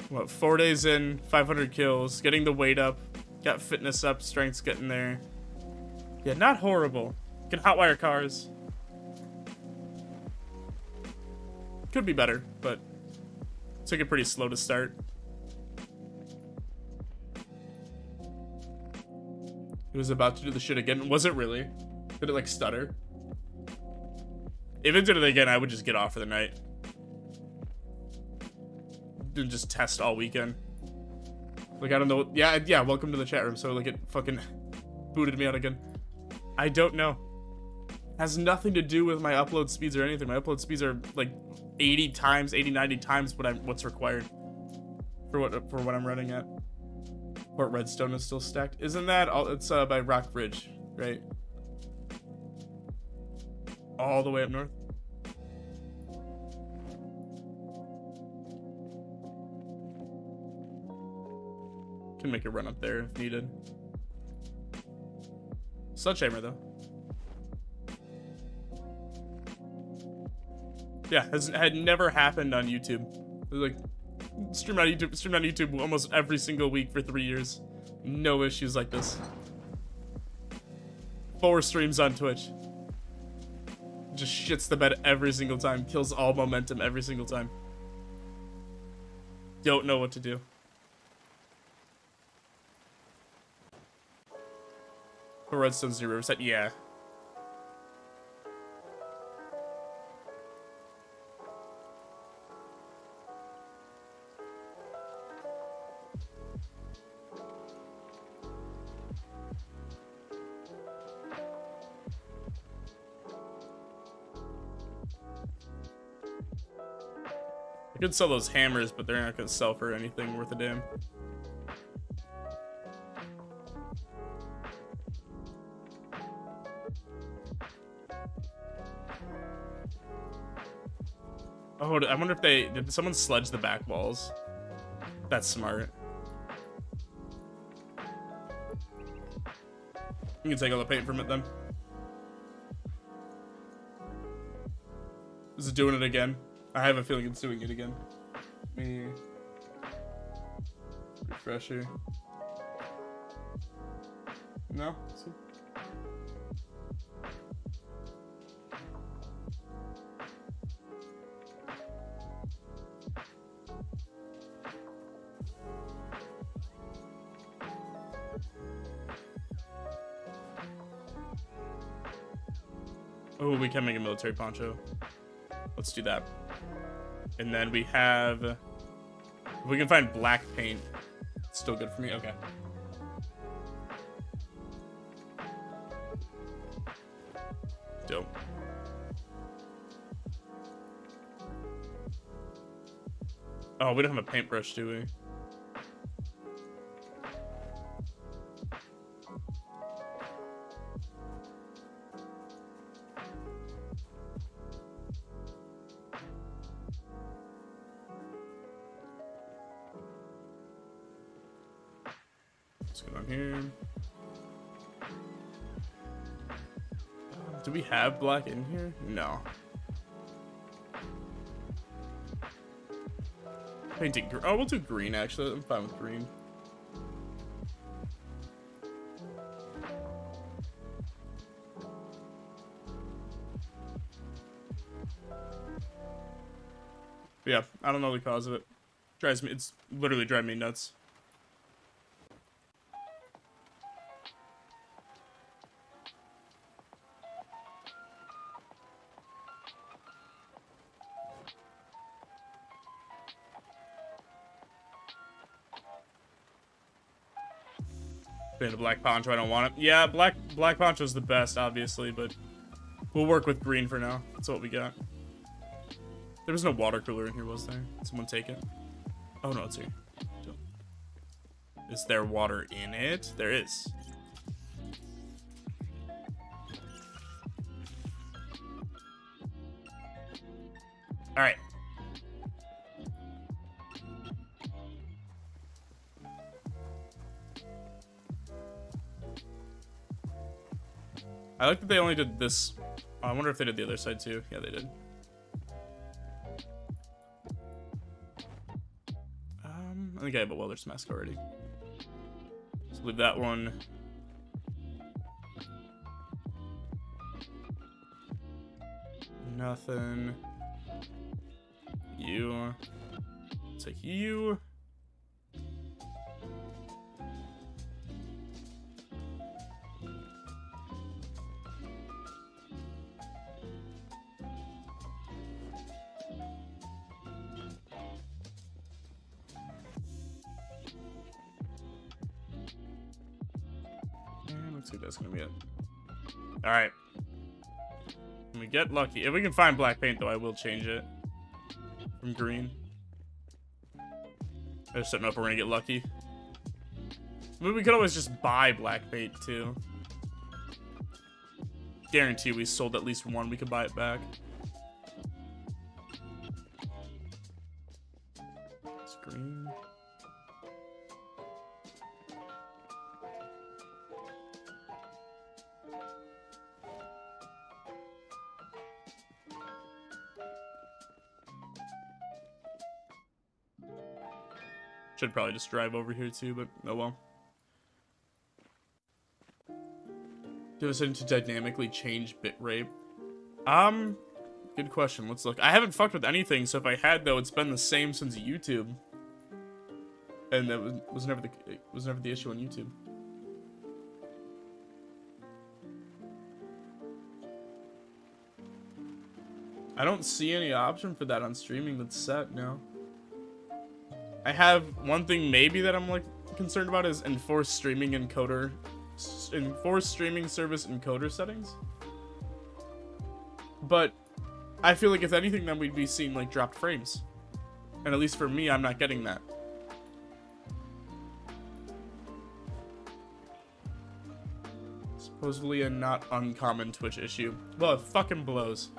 What? Four days in, five hundred kills, getting the weight up, got fitness up, strength's getting there. Yeah, not horrible. Can hotwire cars. Could be better, but took it pretty slow to start. It was about to do the shit again. Was it really? Did it like stutter? If it did it again, I would just get off for the night. And just test all weekend. Like, I don't know. Yeah, yeah, welcome to the chat room. So, like, it fucking booted me out again. I don't know. Has nothing to do with my upload speeds or anything. My upload speeds are, like, eighty times, eighty, ninety times what I'm, what's required for what, for what I'm running at. Port Redstone is still stacked. Isn't that all? It's uh, by Rock Ridge, right? All the way up north. Can make a run up there if needed. Sledgehammer, though. Yeah, has had never happened on YouTube. It was like, streamed on YouTube, streamed on YouTube almost every single week for three years. No issues like this. Four streams on Twitch. Just shits the bed every single time. Kills all momentum every single time. Don't know what to do. For Redstone's New Riverside, yeah. Could sell those hammers, but they're not gonna sell for anything worth a damn. Oh, I wonder if they did someone sledge the back walls. That's smart. You can take all the paint from it then. Is it doing it again? I have a feeling it's doing it again. Me. Refresher. No? Oh, we can make a military poncho. Let's do that. And then we have, if we can find black paint, it's still good for me. Okay. Dope. Oh, we don't have a paintbrush, do we? Have black in here? No. Painting green. Oh, we'll do green actually. I'm fine with green. But yeah, I don't know the cause of it. Drives me, it's literally driving me nuts. Bit of black poncho, I don't want it. Yeah, black black poncho's the best, obviously, but we'll work with green for now. That's what we got. There was no water cooler in here, was there? Did someone take it? Oh no, it's here. Is there water in it? There is. All right. I like that they only did this. Oh, I wonder if they did the other side too. Yeah, they did. I think I have a welder's mask already. Just leave that one. Nothing. You. Take you. That's gonna be it. All right. We get lucky. If we can find black paint, though, I will change it from green. I just don't know if we're gonna get lucky. I mean, we could always just buy black paint too. Guarantee we sold at least one. We could buy it back. It's green. Should probably just drive over here too, but oh well. Do a setting to dynamically change bitrate. Um, good question. Let's look. I haven't fucked with anything, so if I had though, it's been the same since YouTube, and that was was never the it was never the issue on YouTube. I don't see any option for that on streaming that's set now. I have one thing maybe that I'm like concerned about is enforced streaming encoder, enforced streaming service encoder settings. But I feel like if anything, then we'd be seeing like dropped frames, and at least for me, I'm not getting that. Supposedly a not uncommon Twitch issue. Well, it fucking blows.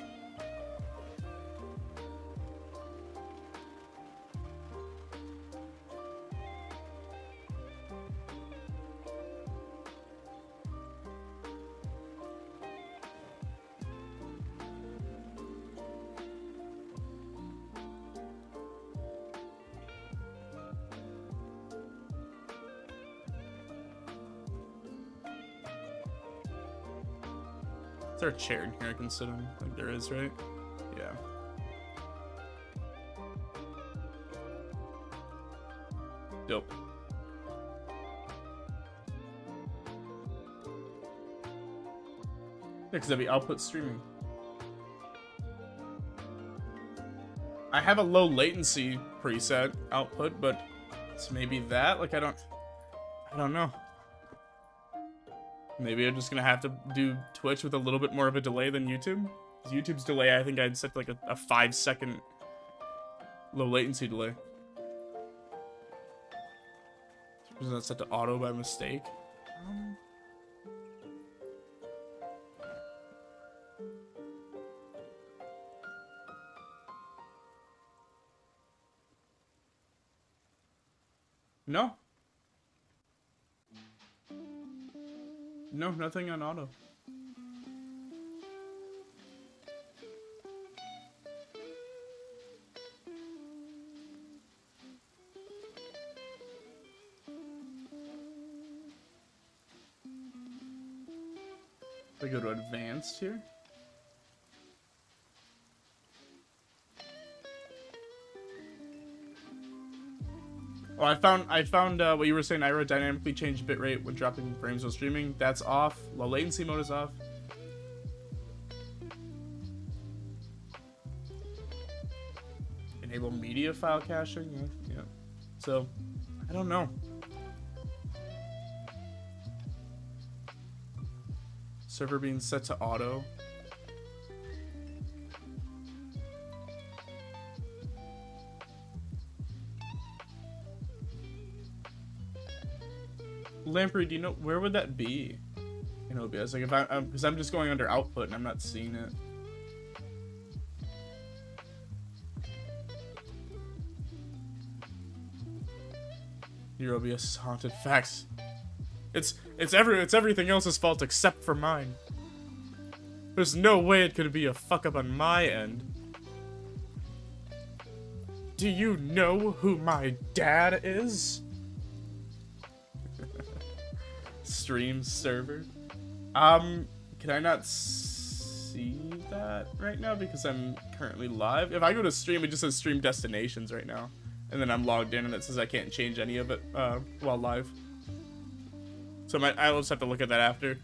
Is there a chair in here I can sit on? I think there is, right? Yeah. Dope. Yeah, because that'd be output streaming. I have a low latency preset output, but it's maybe that. Like I don't, I don't know. Maybe I'm just gonna have to do Twitch with a little bit more of a delay than YouTube. YouTube's delay, I think I'd set like a, a five second low latency delay. Was that set to auto by mistake? Um, no. No, nothing on auto. If I go to advanced here. Oh, I found I found uh, what you were saying, Ira, dynamically changed bitrate when dropping frames while streaming. That's off. Low latency mode is off. Enable media file caching. Yeah. Yeah. So, I don't know. Server being set to auto. Lamprey, do you know where would that be in O B S? Like if I, because I'm, I'm just going under output and I'm not seeing it. Your O B S is haunted. Facts. It's it's every it's everything else's fault except for mine. There's no way it could be a fuck up on my end. Do you know who my dad is? Stream server. Um, can I not see that right now because I'm currently live? If I go to stream, it just says stream destinations right now, and then I'm logged in and it says I can't change any of it uh, while live. So my, I'll just have to look at that after.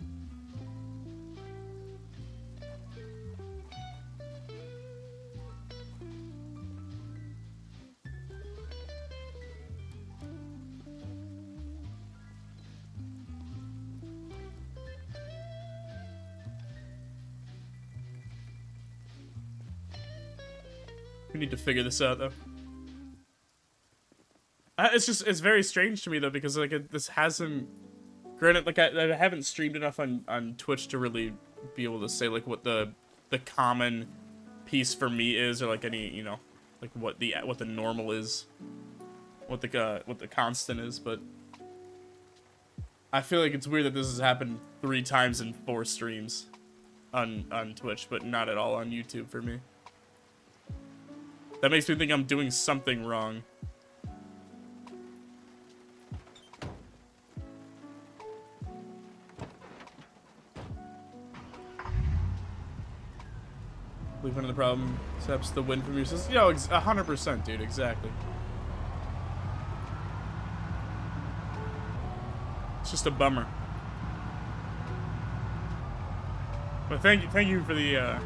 We need to figure this out though. Uh, it's just, it's very strange to me though, because like it, this hasn't... Granted, like, I, I haven't streamed enough on, on Twitch to really be able to say, like, what the the common piece for me is, or, like, any, you know, like, what the what the normal is, what the, uh, what the constant is, but I feel like it's weird that this has happened three times in four streams on, on Twitch, but not at all on YouTube for me. That makes me think I'm doing something wrong. Leave one of the problem accepts the win from your system. Yo, one hundred percent, dude, exactly. It's just a bummer. But thank you, thank you for the uh,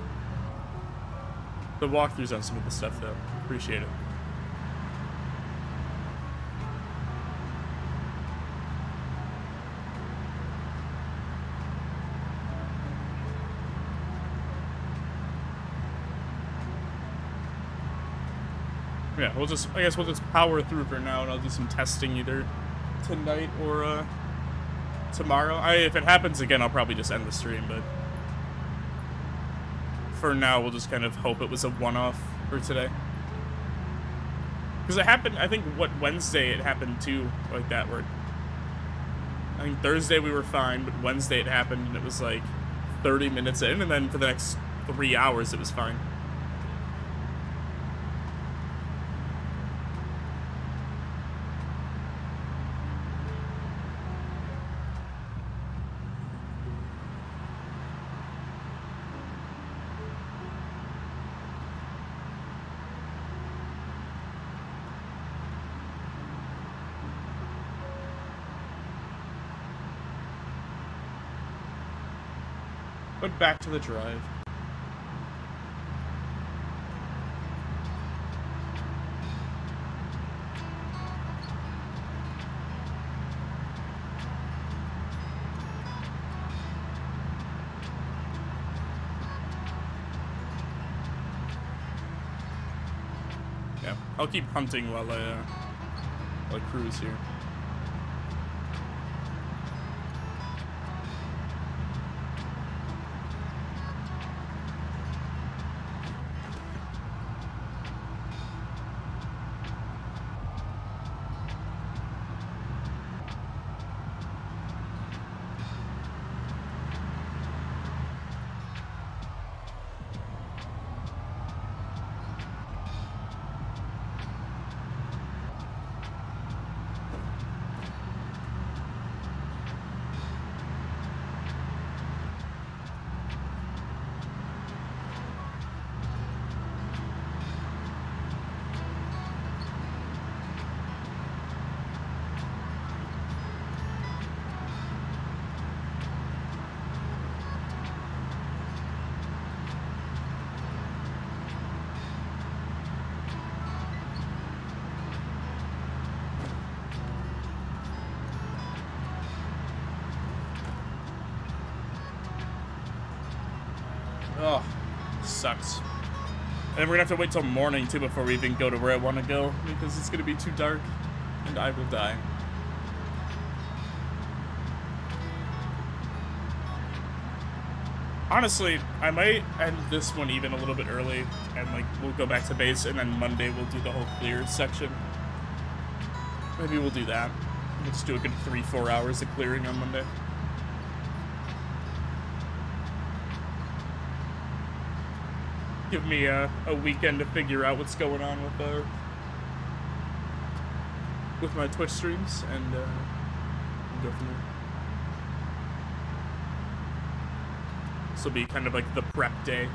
the walkthroughs on some of the stuff, though. Appreciate it. Yeah, we'll just, I guess we'll just power through for now, and I'll do some testing either tonight or uh, tomorrow. I, if it happens again, I'll probably just end the stream, but for now, we'll just kind of hope it was a one-off for today. Because it happened, I think, what, Wednesday it happened too, like that word. I think Thursday we were fine, but Wednesday it happened, and it was like thirty minutes in, and then for the next three hours it was fine. But back to the drive. Yeah, I'll keep hunting while I, uh, while I cruise here. sucks. And then we're gonna have to wait till morning too before we even go to where I want to go, because it's gonna be too dark and I will die. Honestly, I might end this one even a little bit early, and like we'll go back to base, and then Monday we'll do the whole clear section. Maybe we'll do that. Let's do a good three, four hours of clearing on Monday. Give me a, a weekend to figure out what's going on with uh, with my Twitch streams, and uh, we'll go from there. This will be kind of like the prep day.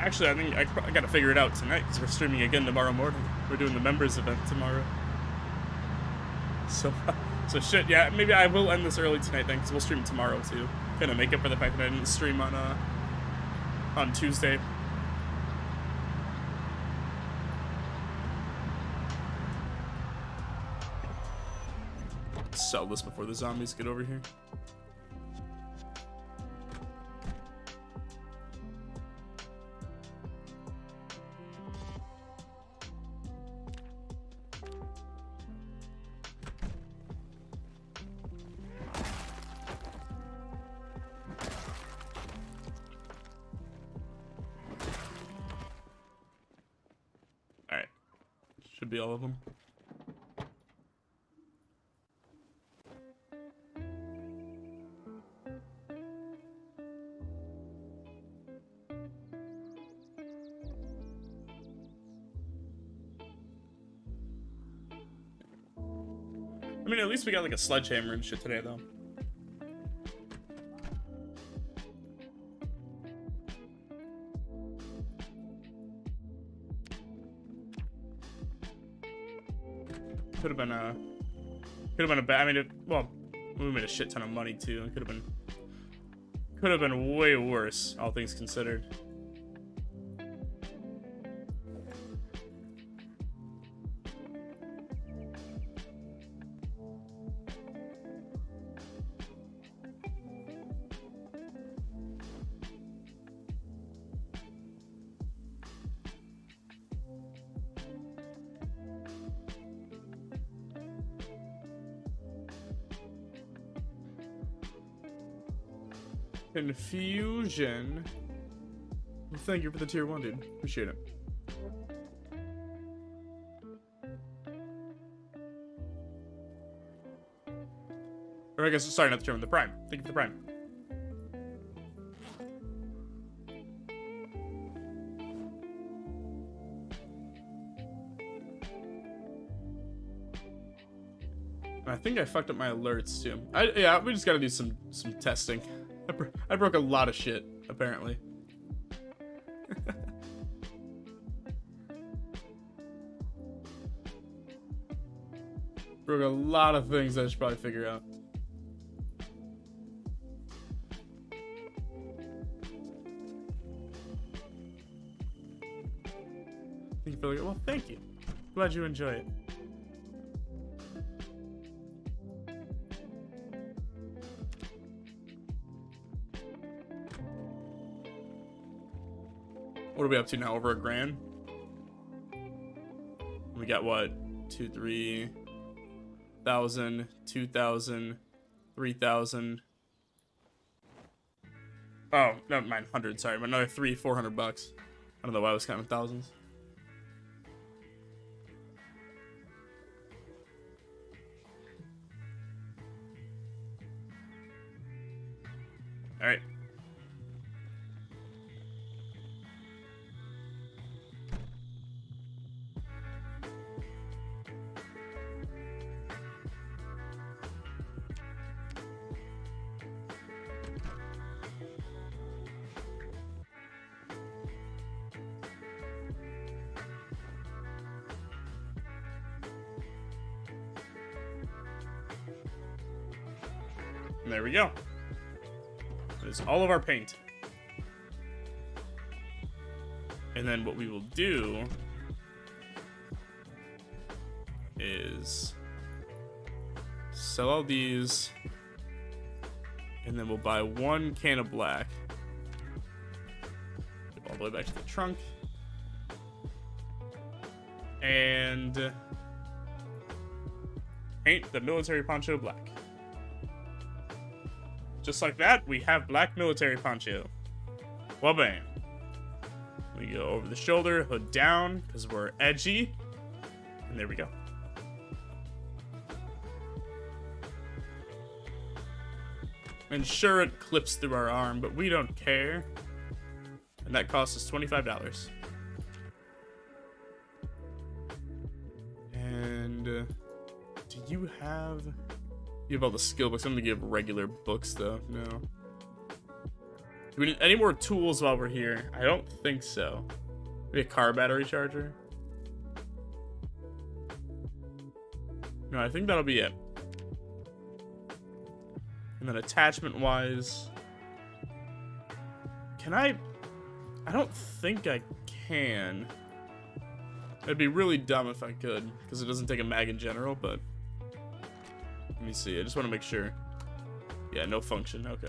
Actually, I think I, I gotta figure it out tonight, because we're streaming again tomorrow morning. We're doing the members event tomorrow. So, so shit, yeah, maybe I will end this early tonight then, because we'll stream tomorrow too. Gonna make up for the fact that I didn't stream on, uh, on Tuesday. Sell this before the zombies get over here. Be all of them. I mean, at least we got like a sledgehammer and shit today, though. Could have been a, could have been a bad, I mean, it, well, we made a shit ton of money too. It could have been, could have been way worse, all things considered. Confusion. Well, thank you for the tier one, dude. Appreciate it. Or I guess, sorry, not the tier one, the prime. Thank you for the prime. I think I fucked up my alerts too. I, yeah, we just gotta do some some testing. I, bro I broke a lot of shit, apparently. Broke a lot of things I should probably figure out. Thank you for looking. Well, thank you. Glad you enjoy it. What are we up to now? Over a grand? We got what? Two, three thousand, two thousand, three thousand. Oh, never mind. Hundred, sorry, but another three, four hundred bucks. I don't know why I was counting thousands. All right. And there we go. That is all of our paint. And then what we will do is sell all these, and then we'll buy one can of black. Go all the way back to the trunk. And paint the military poncho black. Just like that, we have black military poncho. Well, bam. We go over the shoulder, hood down, because we're edgy. And there we go. And sure, it clips through our arm, but we don't care. And that costs us twenty-five dollars. And uh, do you have... You have all the skill books. I'm gonna give regular books though. No. Do we need any more tools while we're here? I don't think so. Maybe a car battery charger? No, I think that'll be it. And then attachment wise, can I? I don't think I can. That'd be really dumb if I could, because it doesn't take a mag in general, but let me see. I just want to make sure. Yeah, no function. Okay.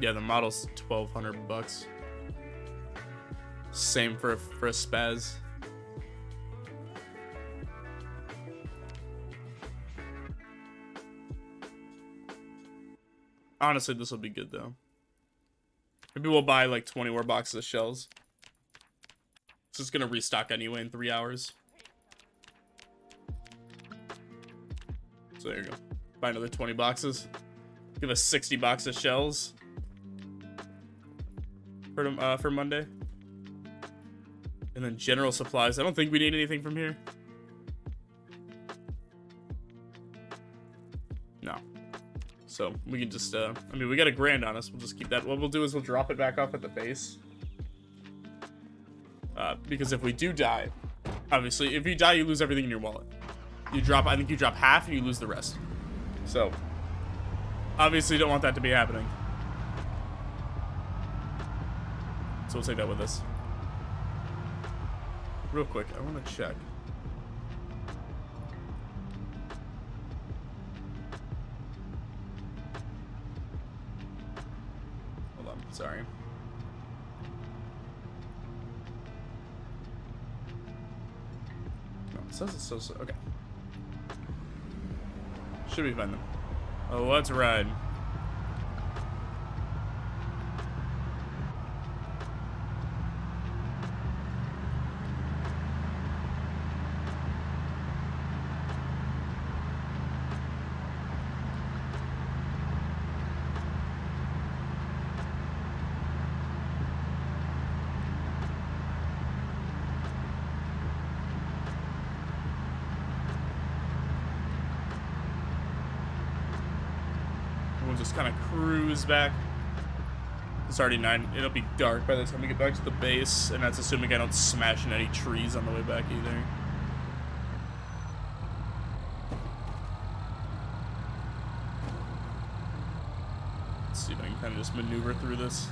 Yeah, the model's twelve hundred bucks. Same for for a spaz. Honestly, this will be good though. Maybe we'll buy like twenty more boxes of shells. It's just gonna restock anyway in three hours. So there you go. Buy another twenty boxes. Give us sixty boxes of shells for uh, for Monday. And then general supplies. I don't think we need anything from here. So we can just, uh, I mean, we got a grand on us. We'll just keep that. What we'll do is we'll drop it back off at the base. Uh, because if we do die, obviously, if you die, you lose everything in your wallet. You drop, I think you drop half and you lose the rest. So, obviously, you don't want that to be happening. So we'll take that with us. Real quick, I want to check. Sorry. No, it says it's so, so, okay. Should we find them? Oh, let's ride. Back. It's already nine. It'll be dark by the time we get back to the base, and that's assuming I don't smash in any trees on the way back either. Let's see if I can kind of just maneuver through this.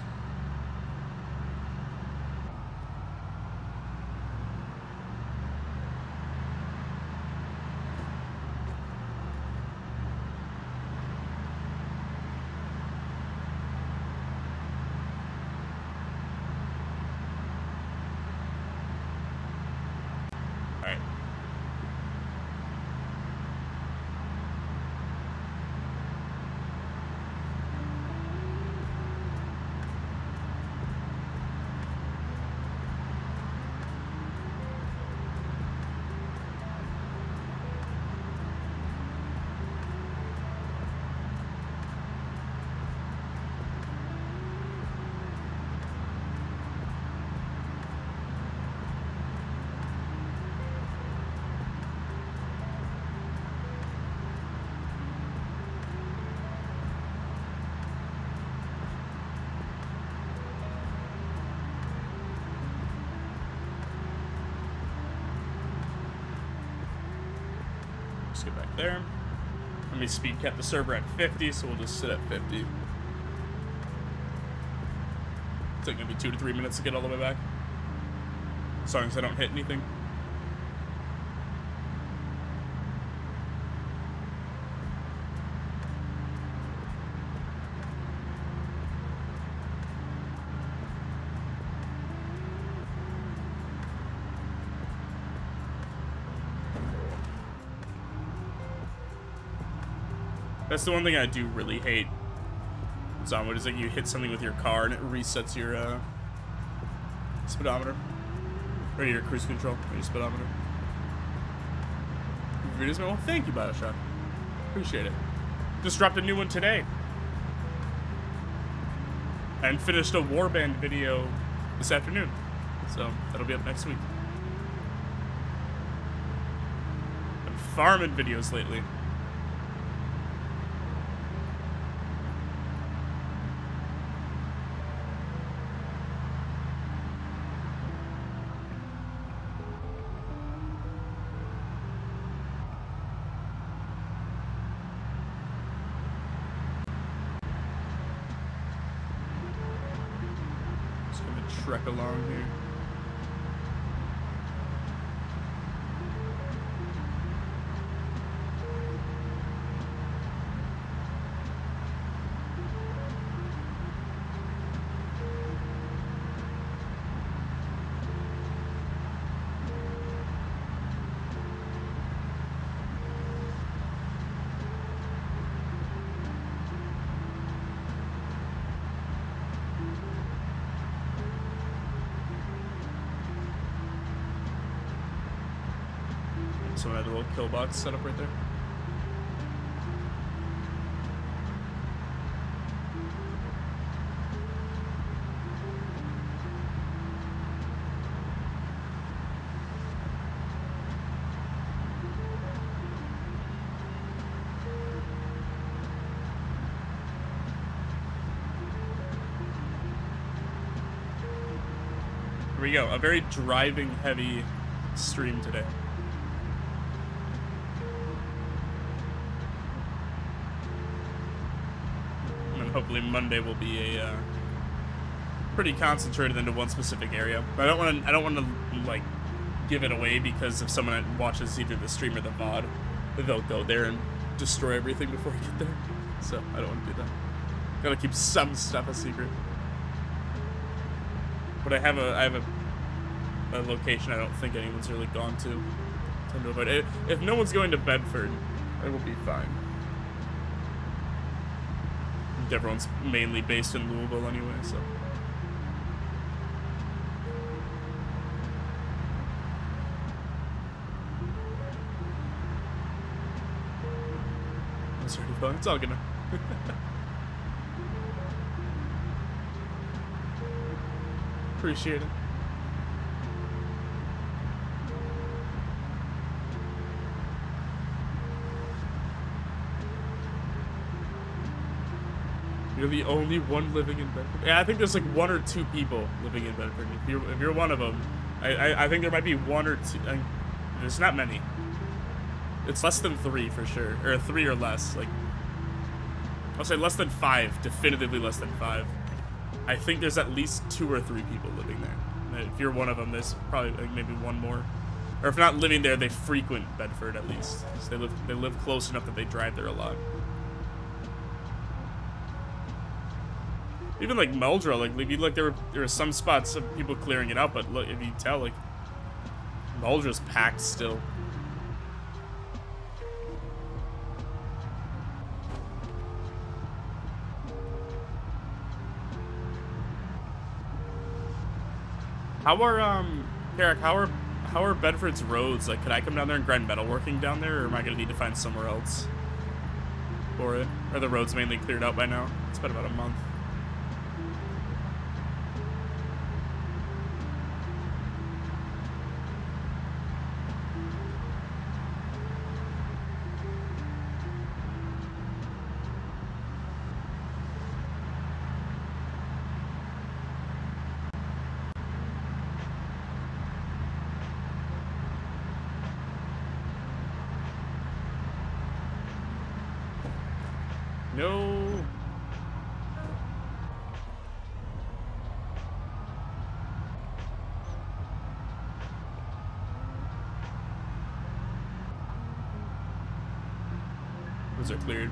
Let's get back there. Let me speed cap the server at fifty, so we'll just sit at fifty. It's like maybe two to three minutes to get all the way back. As long as I don't hit anything. That's the one thing I do really hate. Zomboid is like you hit something with your car and it resets your uh, speedometer. Or your cruise control, or your speedometer. Your videos, well, thank you, Bioshock. Appreciate it. Just dropped a new one today. And finished a Warband video this afternoon. So that'll be up next week. Been farming videos lately. Trek along here. Someone had a little kill box set up right there. Here we go. A very driving heavy stream today. Hopefully Monday will be a uh, pretty concentrated into one specific area. But I don't want to. I don't want to like give it away because if someone watches either the stream or the V O D, they'll go there and destroy everything before we get there. So I don't want to do that. Gotta keep some stuff a secret. But I have a. I have a, a location I don't think anyone's really gone to. But if, if no one's going to Bedford, it will be fine. Everyone's mainly based in Louisville anyway, so. That's already fun. It's all gonna. Appreciate it. You're the only one living in Bedford. Yeah, I think there's like one or two people living in Bedford. If you're, if you're one of them, I, I, I think there might be one or two. I, there's not many. It's less than three for sure, or three or less. Like, I'll say less than five, definitively less than five. I think there's at least two or three people living there. And if you're one of them, there's probably like maybe one more. Or if not living there, they frequent Bedford at least. So they live, they live close enough that they drive there a lot. Even like Meldra, like if you look, there were there were some spots of people clearing it out, but look, if you tell, like Meldra's packed still. How are um, Carrick? How are how are Bedford's roads? Like, could I come down there and grind metalworking down there, or am I gonna need to find somewhere else for it? Are the roads mainly cleared out by now? It's been about a month. go. Those are cleared.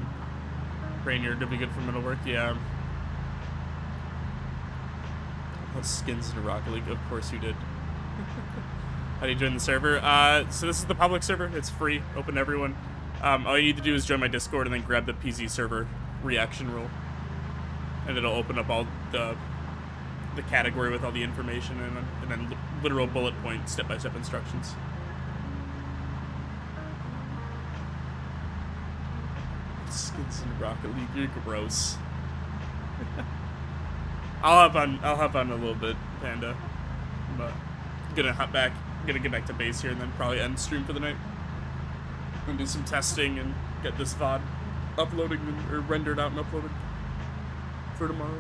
Rainier to be good for middle work, yeah. Skins into Rocket League, of course you did. How do you join the server? Uh, so this is the public server. It's free, open to everyone. Um, all you need to do is join my Discord and then grab the P Z server reaction rule, and it'll open up all the the category with all the information and, and then literal bullet point step-by-step instructions. Skins into Rocket League, you're gross. I'll hop on. I'll hop on a little bit, Panda. But I'm gonna hop back. I'm gonna get back to base here and then probably end stream for the night. I'm gonna do some testing and get this V O D uploaded or rendered out and uploaded for tomorrow.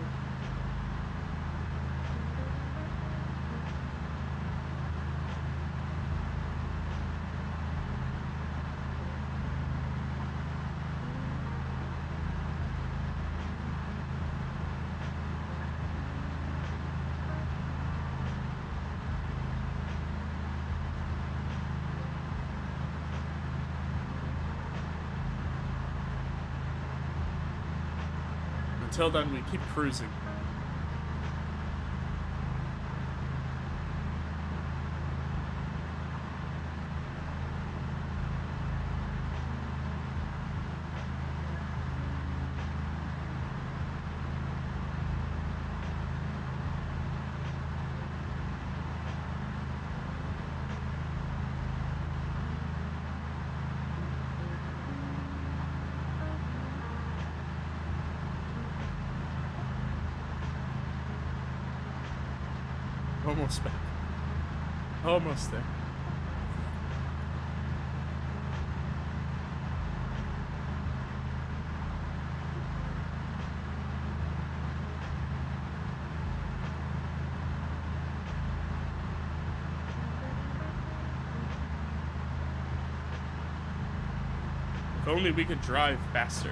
Until then, we keep cruising. Almost back. Almost there. If only we could drive faster.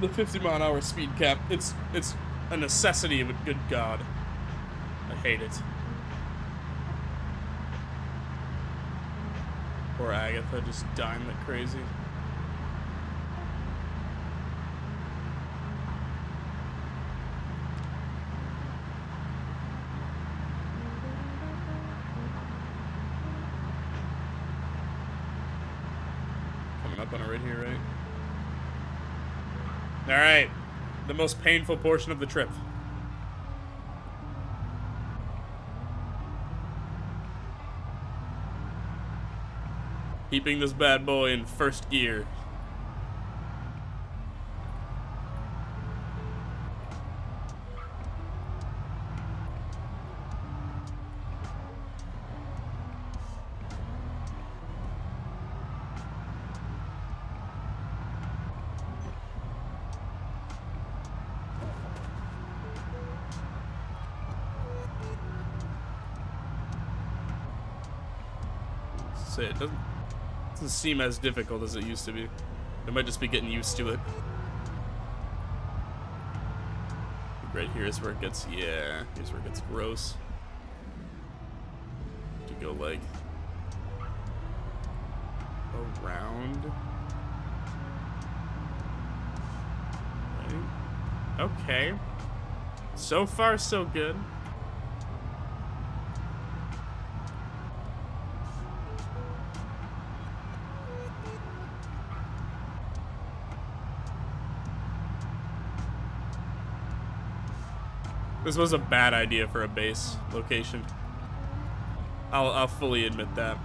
The fifty mile an hour speed cap, it's it's a necessity, but good God, I hate it. Poor Agatha just dying like crazy. Coming up on it right here, right? All right, the most painful portion of the trip. Keeping this bad boy in first gear. It doesn't, doesn't seem as difficult as it used to be. It might just be getting used to it. Right here is where it gets, yeah, here's where it gets gross. To go like around. Okay. So far, so good. This was a bad idea for a base location. I'll, I'll fully admit that.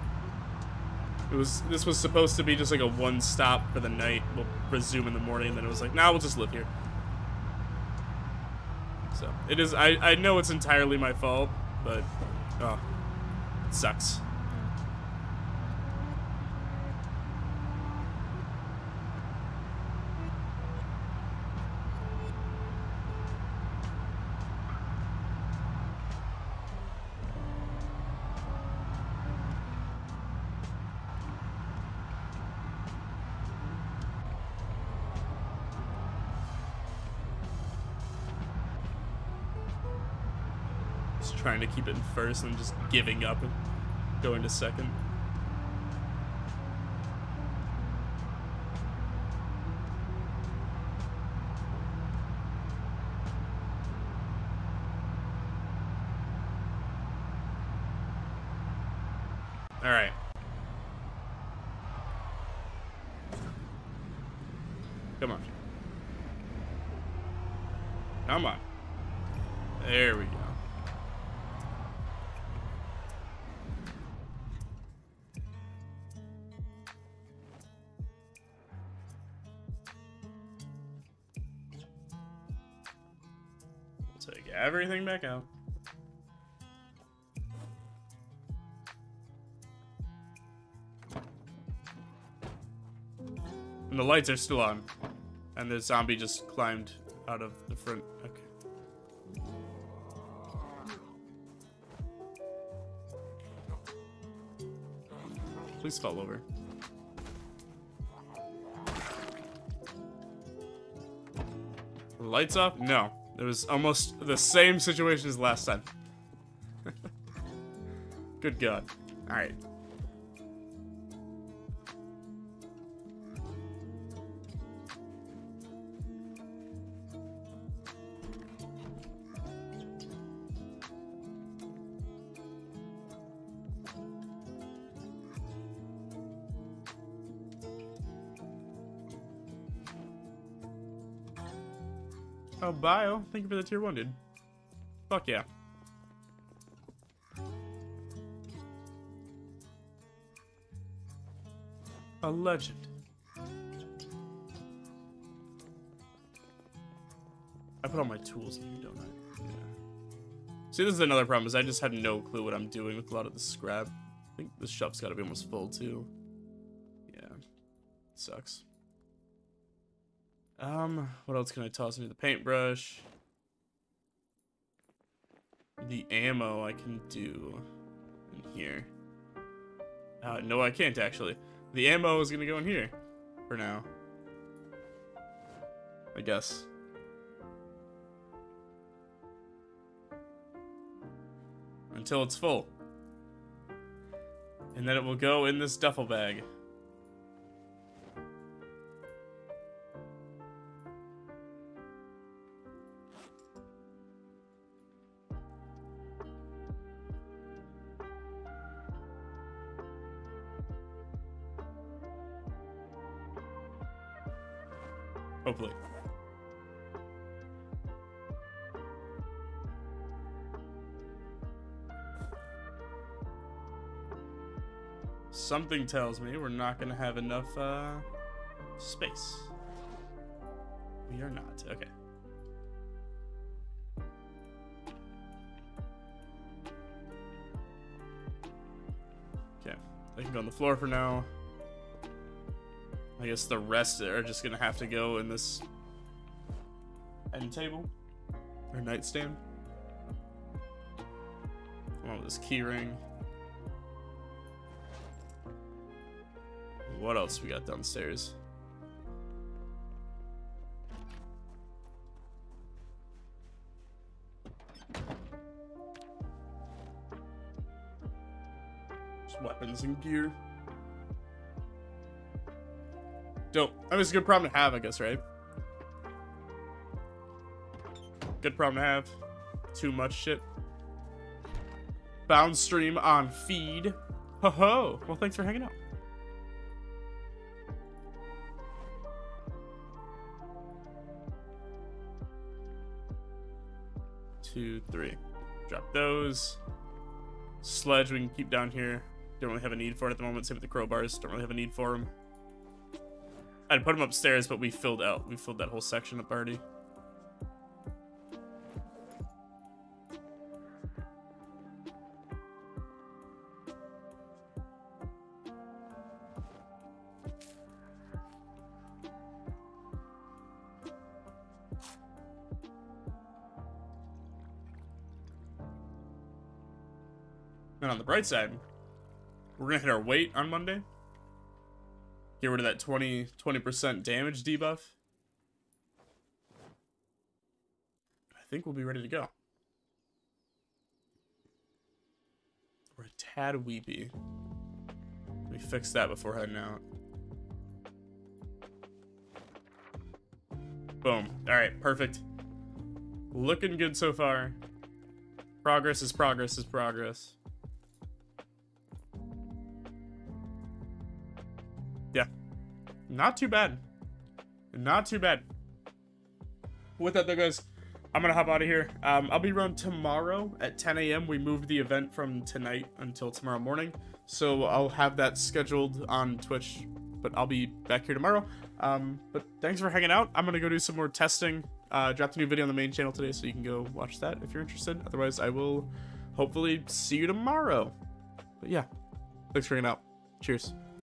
It was, this was supposed to be just like a one stop for the night. We'll resume in the morning, and then it was like, nah, we'll just live here. So, it is, I, I know it's entirely my fault, but, oh, it sucks. Trying to keep it in first and just giving up and going to second. All right. Come on. Come on. There we go. Everything back out. And the lights are still on. And the zombie just climbed out of the front. Okay. Please fall over. The lights off? No. It was almost the same situation as last time. Good God. All right. Oh, bio. Thank you for the tier one, dude. Fuck yeah. A legend. I put all my tools in here, don't I? Yeah. See, this is another problem, is I just have no clue what I'm doing with a lot of the scrap. I think the shop's gotta be almost full, too. Yeah. Sucks. Um, what else can I toss into the paintbrush? The ammo I can do in here. Uh, no, I can't actually. The ammo is gonna go in here for now, I guess. Until it's full. And then it will go in this duffel bag. Hopefully. Something tells me we're not going to have enough uh, space. We are not. Okay. Okay. I can go on the floor for now. I guess the rest are just gonna have to go in this end table or nightstand. Come on with this key ring. What else we got downstairs? Just weapons and gear. Dope. I mean, it's a good problem to have, I guess, right? Good problem to have. Too much shit. Bound stream on feed. Ho ho. Well, thanks for hanging out. two, three. Drop those. Sledge we can keep down here. Don't really have a need for it at the moment. Same with the crowbars. Don't really have a need for them. I'd put them upstairs, but we filled out. We filled that whole section up already. And on the bright side, we're gonna hit our weight on Monday. Get rid of that twenty percent damage debuff. I think we'll be ready to go. We're a tad weepy. Let me fix that before heading out. Boom. All right, perfect. Looking good so far. Progress is progress is progress. Not too bad. Not too bad. With that though, guys, I'm gonna hop out of here. Um, I'll be around tomorrow at ten A M We moved the event from tonight until tomorrow morning. So I'll have that scheduled on Twitch, but I'll be back here tomorrow. Um, but thanks for hanging out. I'm gonna go do some more testing. Uh, dropped a new video on the main channel today, so you can go watch that if you're interested. Otherwise, I will hopefully see you tomorrow. But yeah, thanks for hanging out. Cheers.